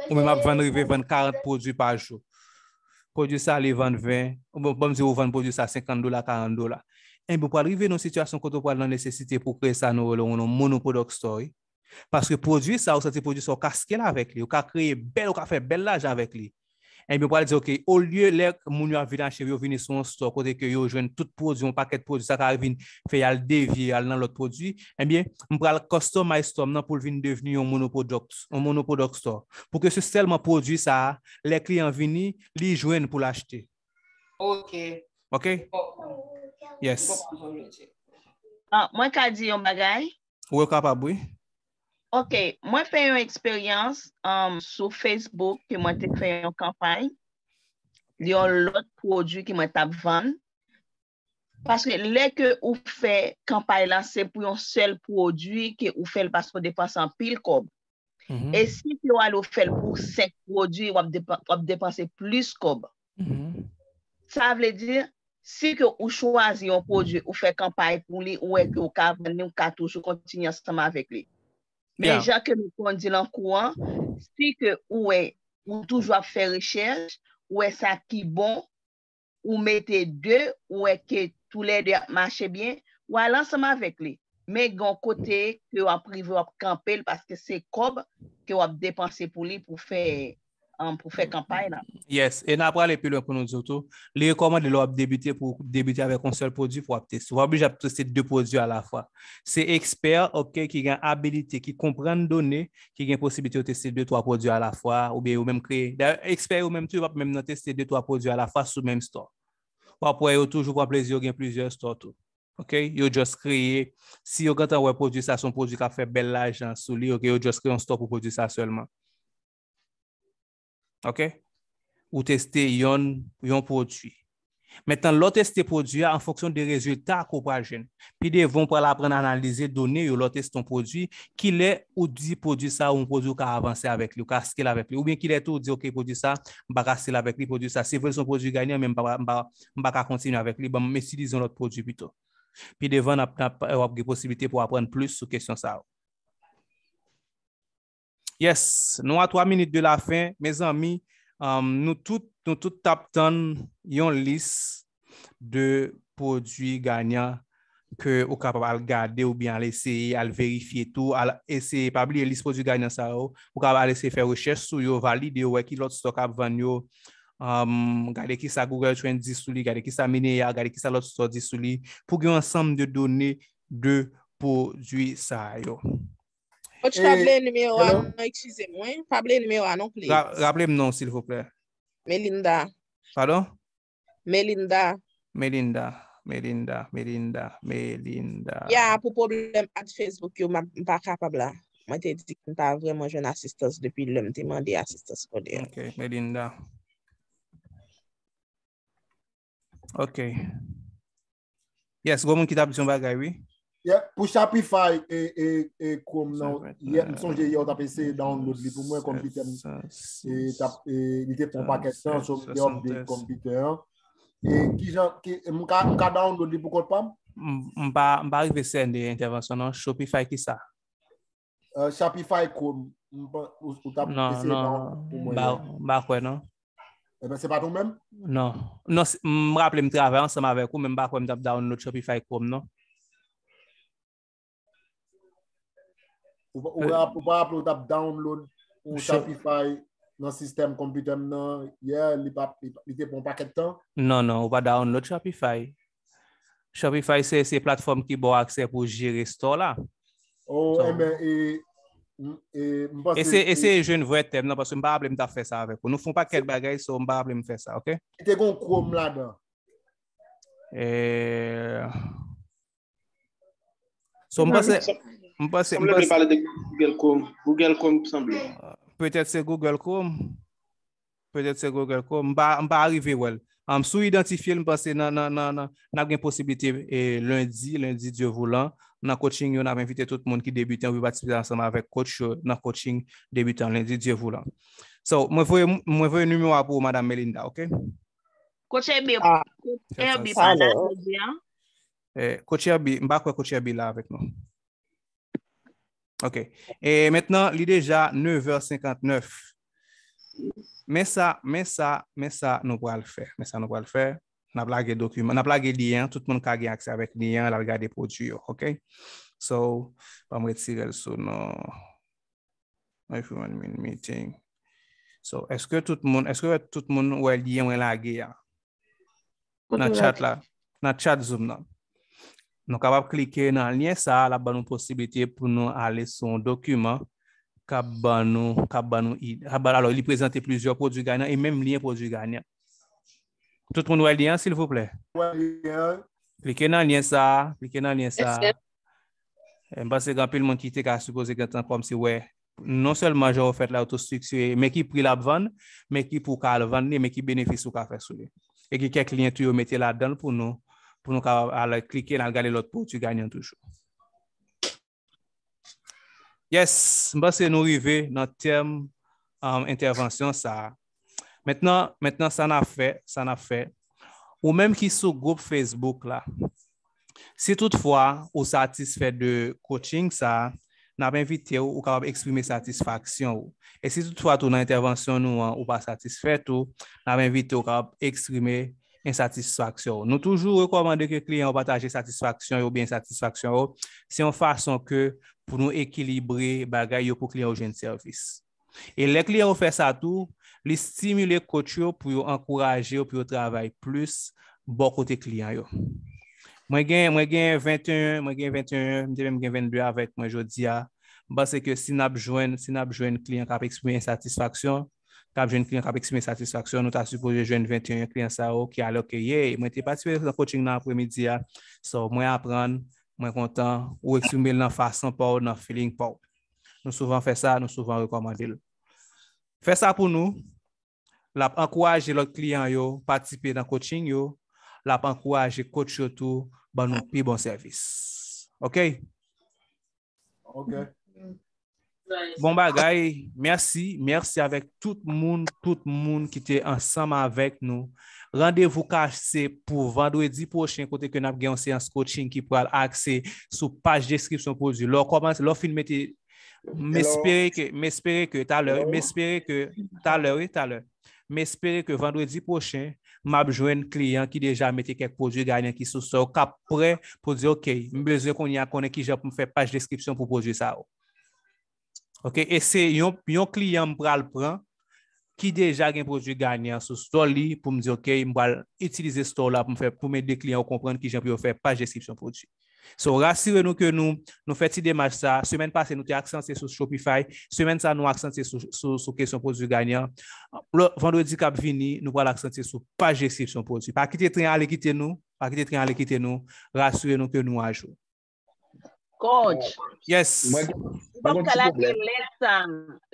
ou même à vendre 40 produits par jour. Produit ça, les vendre 20, bon, si vous vendez produit ça, 50 dollars, 40 dollars. Et pour arriver dans une situation qu'on a la nécessité pour créer ça, nous avons un monoproduct story. Parce que produit ça, vous avez produit ça, vous casquez avec lui, vous créez belle, vous fait bel âge avec lui. Et bien, pour dire, OK, au lieu de les villages qui viennent sur un store, côté que vous jouez tout produit, un paquet de produits, ça arrive, fait dévier dans l'autre produit, eh bien, on va le customize store pour devenir un monoproduct store. Pour que ce seulement produit, ça, les clients viennent, les joignent pour l'acheter. OK. OK? Yes. Moi, je dis un bagage. Oui, capable, oui. OK, moi fais une expérience sur Facebook que moi t'ai fait une campagne. Il y a l'autre produit qui m'a t'a vendu. Parce que là que ou fait campagne là c'est pour un seul produit que ou fait parce qu'on dépense en pile comme. Et si tu as le fait pour 5 produits, on dépenser plus comme. Ça veut dire si que ou choisis un produit ou fait campagne pour lui ou est que ou ca venir ou ca toujours continuer ensemble avec lui. Mais déjà que nous on dit en courant, si que ou toujours faire recherche, ou est ça qui bon, ou mettez deux, ou est que tous les deux marchent bien, ou à l'ensemble avec lui. mais gon côté que on privé on camper parce que c'est cob que on dépenser pour lui pour faire campagne là. Yes, et n'a pas aller plus loin pour nous autres. Les recommander l'on débuter pour débuter avec un seul produit pour tester. On obligé à tester deux produits à la fois. C'est expert OK qui gagne habilité, qui comprend données, qui gagne possibilité de tester 2-3 produits à la fois ou bien ou même créer expert ou même tu vas même tester 2-3 produits à la fois sous même store. Pourquoi yo toujours pour plaisir gagne plusieurs stores tout. OK, yo just créer si yo quand on ouais produit ça son produit qui fait belle l'argent sous lui, OK, yo just créer un store pour produire ça seulement. OK? Ou tester yon produit. Maintenant, l'autre tester produit en fonction des résultats qu'on va générer. Puis des vont pour apprendre à analyser données, l'autre teste ton produit, qu'il est ou dit produit ça ou un produit qui a avancé avec lui, qui a scalé avec lui. Ou bien qu'il est tout dit OK produit ça, m'baka scalé avec lui, produit ça. Si vous son produit gagnant, même m'baka continuer avec lui, mais utilisons l'autre produit plutôt. Puis devant on a des possibilités pour apprendre plus sur question ça. Yes, nous à 3 minutes de la fin, mes amis, nous tout tapons une liste de produits gagnants que vous capable regarder ou bien essayer, à vérifier tout, à essayer pas oublier liste produits gagnants ça, vous capable essayer faire recherche sur yo valider ouais qui l'autre stock a vendu, regarder qui ça Google Trends dit sous lui, regarder qui ça Minea, regarder qui ça l'autre store dit sous lui pour un ensemble de données de produits ça yo. Rappelez le numéro 1, excusez-moi. Rappelez le numéro 1, non plus. Rappelez-moi, non, s'il vous plaît. Melinda. Pardon? Melinda. Yeah, pour problème à Facebook, je ne suis pas capable. Moi, je dis que tu as vraiment une assistance depuis l'homme. Je demandé assistance pour dire. OK, Melinda. OK. Yes, vous qui avez besoin de bagaille, oui? Yeah, pour Shopify et Chrome, non, hier, nous sommes hier, on a passé dans l'autre livre pour moi, computer, et l'idée pour pas question, sur des computers. Et qui j'en, qui, mon cas, download livre pour quoi pas? On va arriver c'est une intervention, non? Shopify qui ça? Shopify Chrome, on tape PC dans pour moi. Bah quoi non? Eh ben c'est pas toi-même? Non, me rappelle me travailler ensemble avec vous, même bah quoi me tape download Shopify Chrome, non? Ou pas download ou Shopify dans système computer non hier il était pour paquet de temps non ou pas download Shopify c'est plateforme qui bon accès pour gérer store là oh so. Et c'est je ne vois thème non parce que m'pa problème t'a fait ça avec nous font pas quelques bagages so m'pa problème faire ça OK était gon Chrome là-dedans so me parler de Google Chrome semble. Peut-être c'est Google Chrome. On va arriver well. Sous identifier, me pense n'a une possibilité et lundi Dieu voulant, dans coaching on a invité tout le monde qui débutant, on va participer ensemble avec coach dans coaching débutant lundi Dieu voulant. So, moi veux un numéro pour madame Melinda, OK? Coach Herbi, m'ba quoi coach Herbi là avec nous. OK. Et maintenant, il est déjà 9h59. Mais ça, nous pourrons le faire. N'a pas les documents, n'a pas les liens. Tout le monde a accès avec les liens, la regarder produits. OK? So, on va retirer le son. Meeting. So, est-ce que tout le monde a lien ou la guerre? Dans le chat là. Dans le chat Zoom là. Nous sommes capables de cliquer dans le lien, ça a une possibilité pour nous aller sur un document qui alors il présente plusieurs produits gagnants et même lien produits gagnants. Tout le monde a le lien, s'il vous plaît. Cliquez dans le lien ça. Parce que le monde qui était supposé que comme si ouais, non seulement j'ai fait l'autostructure, mais qui pris la vente, mais qui pour qu'elle vende, mais qui bénéficie au café sur lui. Et qui quelques liens tu mettez là-dedans pour nous. Pour nous cliquer dans regarder l'autre pour tu gagnes toujours. Yes, je pense que nous arrivons dans le terme intervention ça. Maintenant ça n'a fait. Ou même qui sur groupe Facebook là. Si toutefois vous satisfait de coaching ça, n'a pas invité ou capable exprimer satisfaction. Et si toutefois ton intervention nous ou pas satisfait tout, n'a pas invité ou capable exprimer insatisfaction. Nous toujours recommandons que les clients partagent satisfaction ou bien satisfaction. C'est une façon que pour nous équilibrer bagaille pour clients au jeune service. Et les clients font ça tout, les stimuler coach pour encourager pour travailler plus bon côté client. Moi j'ai 21, j'ai 22 avec moi aujourd'hui. Parce que si nous avons client qui a exprimé satisfaction, nous avons supposé joindre 21 clients qui a loqué. Moi, je suis participé dans le coaching dans l'après-midi. So, moi, apprendre, moi, content, ou exprimer dans la façon, pas dans le feeling. Nous souvent faisons ça, nous souvent recommandons. Faire ça pour nous, encourager les clients à participer dans le coaching, encourager les coachs surtout dans nos plus bons services. OK? OK. Bon bagay, merci avec tout le monde qui était ensemble avec nous. Rendez-vous cassé pour vendredi prochain côté que nous avons une séance coaching qui pourra accès sur page description produit. Leur commence, leur film était m'espérer que vendredi prochain m'a joindre client qui déjà mettait quelques produits gagnants qui sont sur cap prêt pour dire OK, besoin qu'on y a connaît qui j'ai pour faire page description pour produit ça. OK, et c'est un client pral prend qui déjà un produit gagnant sur store li pour me dire OK, me va utiliser store là pour faire pour mes deux clients comprendre qui j'ai pour faire page description produit. So rassurez-nous que nous faisons des matchs ça. Semaine passée, nous avons accentué sur Shopify. Semaine ça, nous accentué sur question produit gagnant. Vendredi cap vini, nous allons accentuer sur page description produit. Pas quitter train aller quitter nous, rassurez-nous que nous à jour. Coach. Yes. On pas calager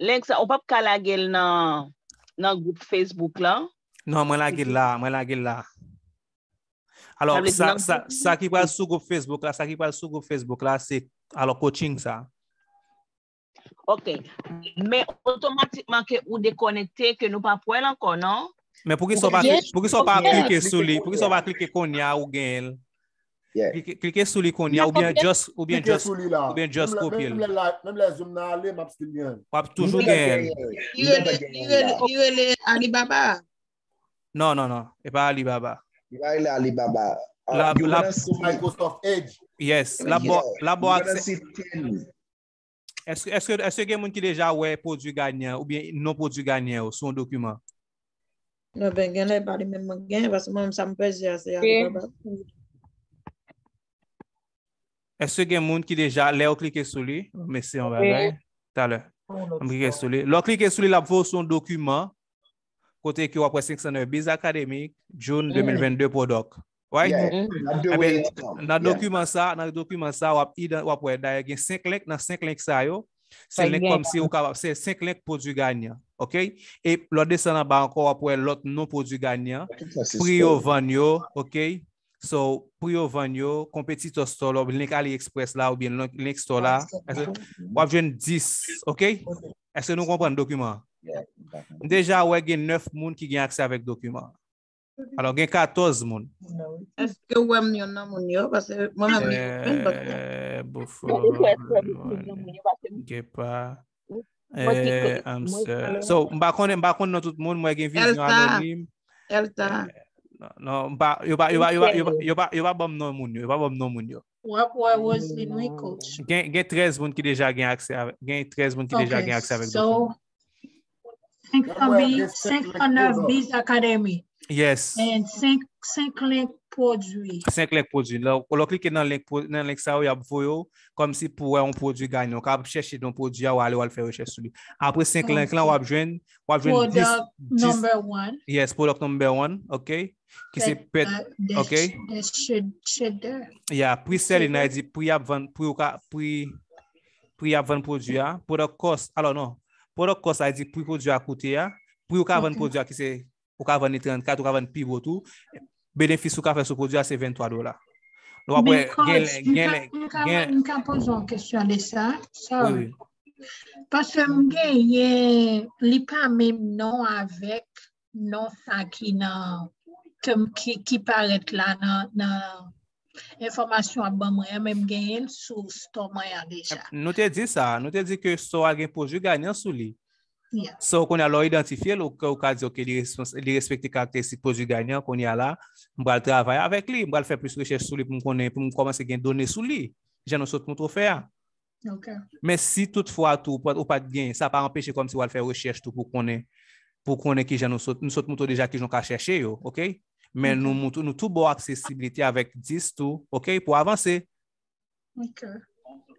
l'ex, on pas calager dans groupe Facebook là. Non, moi la gueule là. Alors ça qui parle sur groupe Facebook là, c'est alors coaching ça. OK. Mais automatiquement que ou déconnecter que nous pas poil encore non? Mais pour qu'ils soient pas cliquer sur lui, pour qu'ils soient pas cliquer Konya ou Gaël. Cliquez sur lui Konya ou bien just copier. Même les zoom là aller m'a still bien. Pas toujours Gaël. Il est Alibaba. Non, et pas Alibaba. Alibaba. You want to see Microsoft Edge? Yes. Est-ce que quelqu'un qui déjà ouais produit gagnant ou bien non produit gagnant son document? Non, ben gagnant est pas le même gain parce que moi ça me pèse assez. Est-ce que quelqu'un qui déjà l'a cliqué sur lui? Mais c'est on va voir tout à l'heure. On clique sur lui. L'a cliqué sur lui la pour son document. Côté qui après 509 Biz Academy, June 2022 pour doc. Oui? Dans le document ça, il y a 5 links dans 5 links ça. C'est comme si c'est 5 links produits gagnants. OK? Et l'autre descend en bas encore après l'autre non produit gagnant. Prix au vanyo. OK? So, prix au vanyo, compétiteur store, link AliExpress là ou bien link store là. On a 10. OK? Est-ce que nous comprenons le document? Déjà, il y a 9 personnes qui ont accès avec document. Alors, il y a 14 personnes. Est-ce que vous avez un nom? Parce que moi-même, je ne sais pas. Il y a 13 personnes qui déjà ont accès avec document. 509 Biz Academy. Yes. And 5 links produits. 5 links produits. Là, on clique dans le link ça, il y a comme si pour un produit gagnant. On va chercher un produit, on va aller faire recherche sur lui. Après 5 links, là, on va joindre. Product number 1. Yes, product number 1. OK. Qui c'est pet. OK. Yeah, pre-selling, il dit pre-avant produit. Product cost. Alors, non. Product cost, ça dit prix produit à coûter, prix au cavane produit qui c'est au cavane 34 ou cavane pivot tout, bénéfice au café sur produit c'est $23. Donc après nous posons une question de ça. Oui. Parce que il pas même non avec non ça qui paraît là dans information à bon moyen même gagner sur store moyen déjà. Nous te dit ça, nous te dit que store a un produit gagnant sur lui. Yeah. So qu'on a alors identifié le cas où les respectives caractéristiques produits gagnants qu'on y a là, on va travailler avec lui, on va faire plus de recherche sur lui pour commencer à gagner données sur lui. J'ai nous saute pour faire. Okay. Mais si toutefois tout ou pas de gain, ça pas empêcher comme si on va faire recherche tout pour qu'on ait qui j'ai nous saute déjà qui j'en qu'à chercher yo, OK? Mais okay. nous tout bon accessibilité avec 10 tout, OK, pour avancer. OK.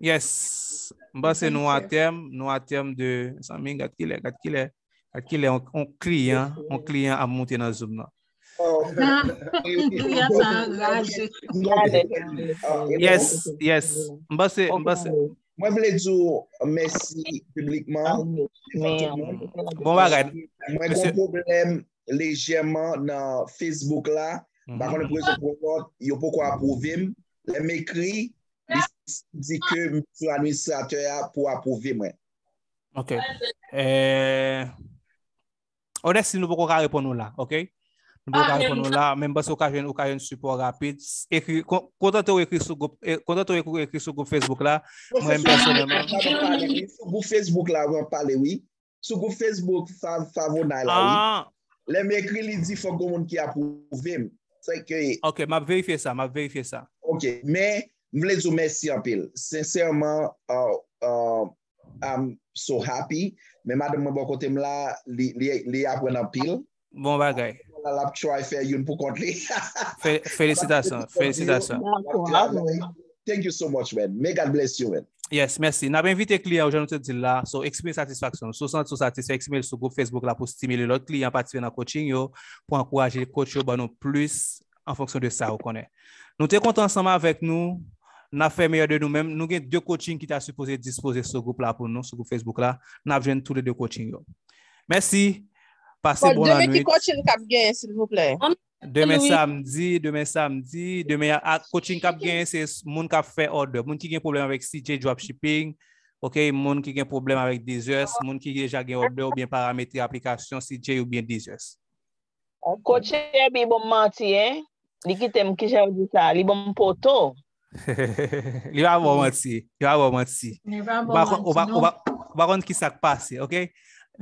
Yes, bah c'est nous à terme de 100 000 gars qui les on client à monter dans Zoom là. Yes. Bah c'est. Moi je voulais dire merci publiquement. Bon bagage. Moi un problème légèrement dans Facebook là. Par contre pour ce problème, il faut qu'on approuve. Les m'écrit dit que l'administrateur pour approuver moi. OK. Honnêtement, nous pouvons répondre là, OK? Nous pouvons répondre là, même parce qu'on a un support rapide. Écrit quand on écrit sur groupe Facebook là, moi-même personnellement. Sur groupe Facebook là, on parler oui. Sur groupe Facebook favorable là oui. Les m'écrit il dit faut que monde qui approuve. C'est que OK, m'a vérifier ça. OK, mais je voulais vous remercier en pile. Sincèrement, I'm so happy. Mais madame, mon bon côté, là, les apprennent en pile. Bon bagay. La try faire une pour contrer. Félicitations. Thank you so much, man. May God bless you, man. Yes, merci. N'a bien invité client aujourd'hui te dire là, so exprimer satisfaction, so sentir satisfait, exprimer sur groupe Facebook là pour stimuler l'autre client participer dans coaching yo, pour encourager coach yo banon plus en fonction de ça on connaît. Nous t'es content ensemble avec nous. N'a fait meilleur de nous-mêmes. Nous avons deux coachings qui t'a supposé disposer ce groupe-là pour nous, ce groupe Facebook-là. Nous avons tous les deux coachings. Merci. Passez bonne nuit. Demain, qui coaching cap gain, s'il vous plaît? Demain samedi. Demain, coaching cap gain, c'est moun qui fait order. Moun qui a un problème avec CJ Dropshipping. OK, moun qui a un problème avec Deezers. Moun qui a déjà gain order ou bien paramétrer application CJ ou bien Deezers. On coache bien bon menti, hein? L'équipe qui j'ai dit ça, les bons poteaux. Il va menti. On va voir qui ça passe, OK?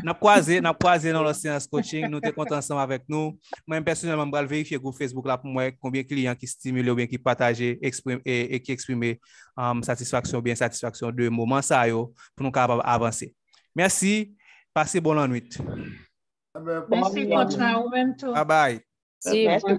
N'a croisé dans la séance coaching, nous t'es content ensemble avec nous. Moi personnellement, je vais vérifier groupe Facebook là pour moi combien de clients qui stimulent ou bien qui partagent et qui expriment satisfaction ou bien satisfaction de moment ça yo pour nous capable avancer. Merci, passez bonne nuit. Merci coach, au même tour. Bye bye. Si, merci.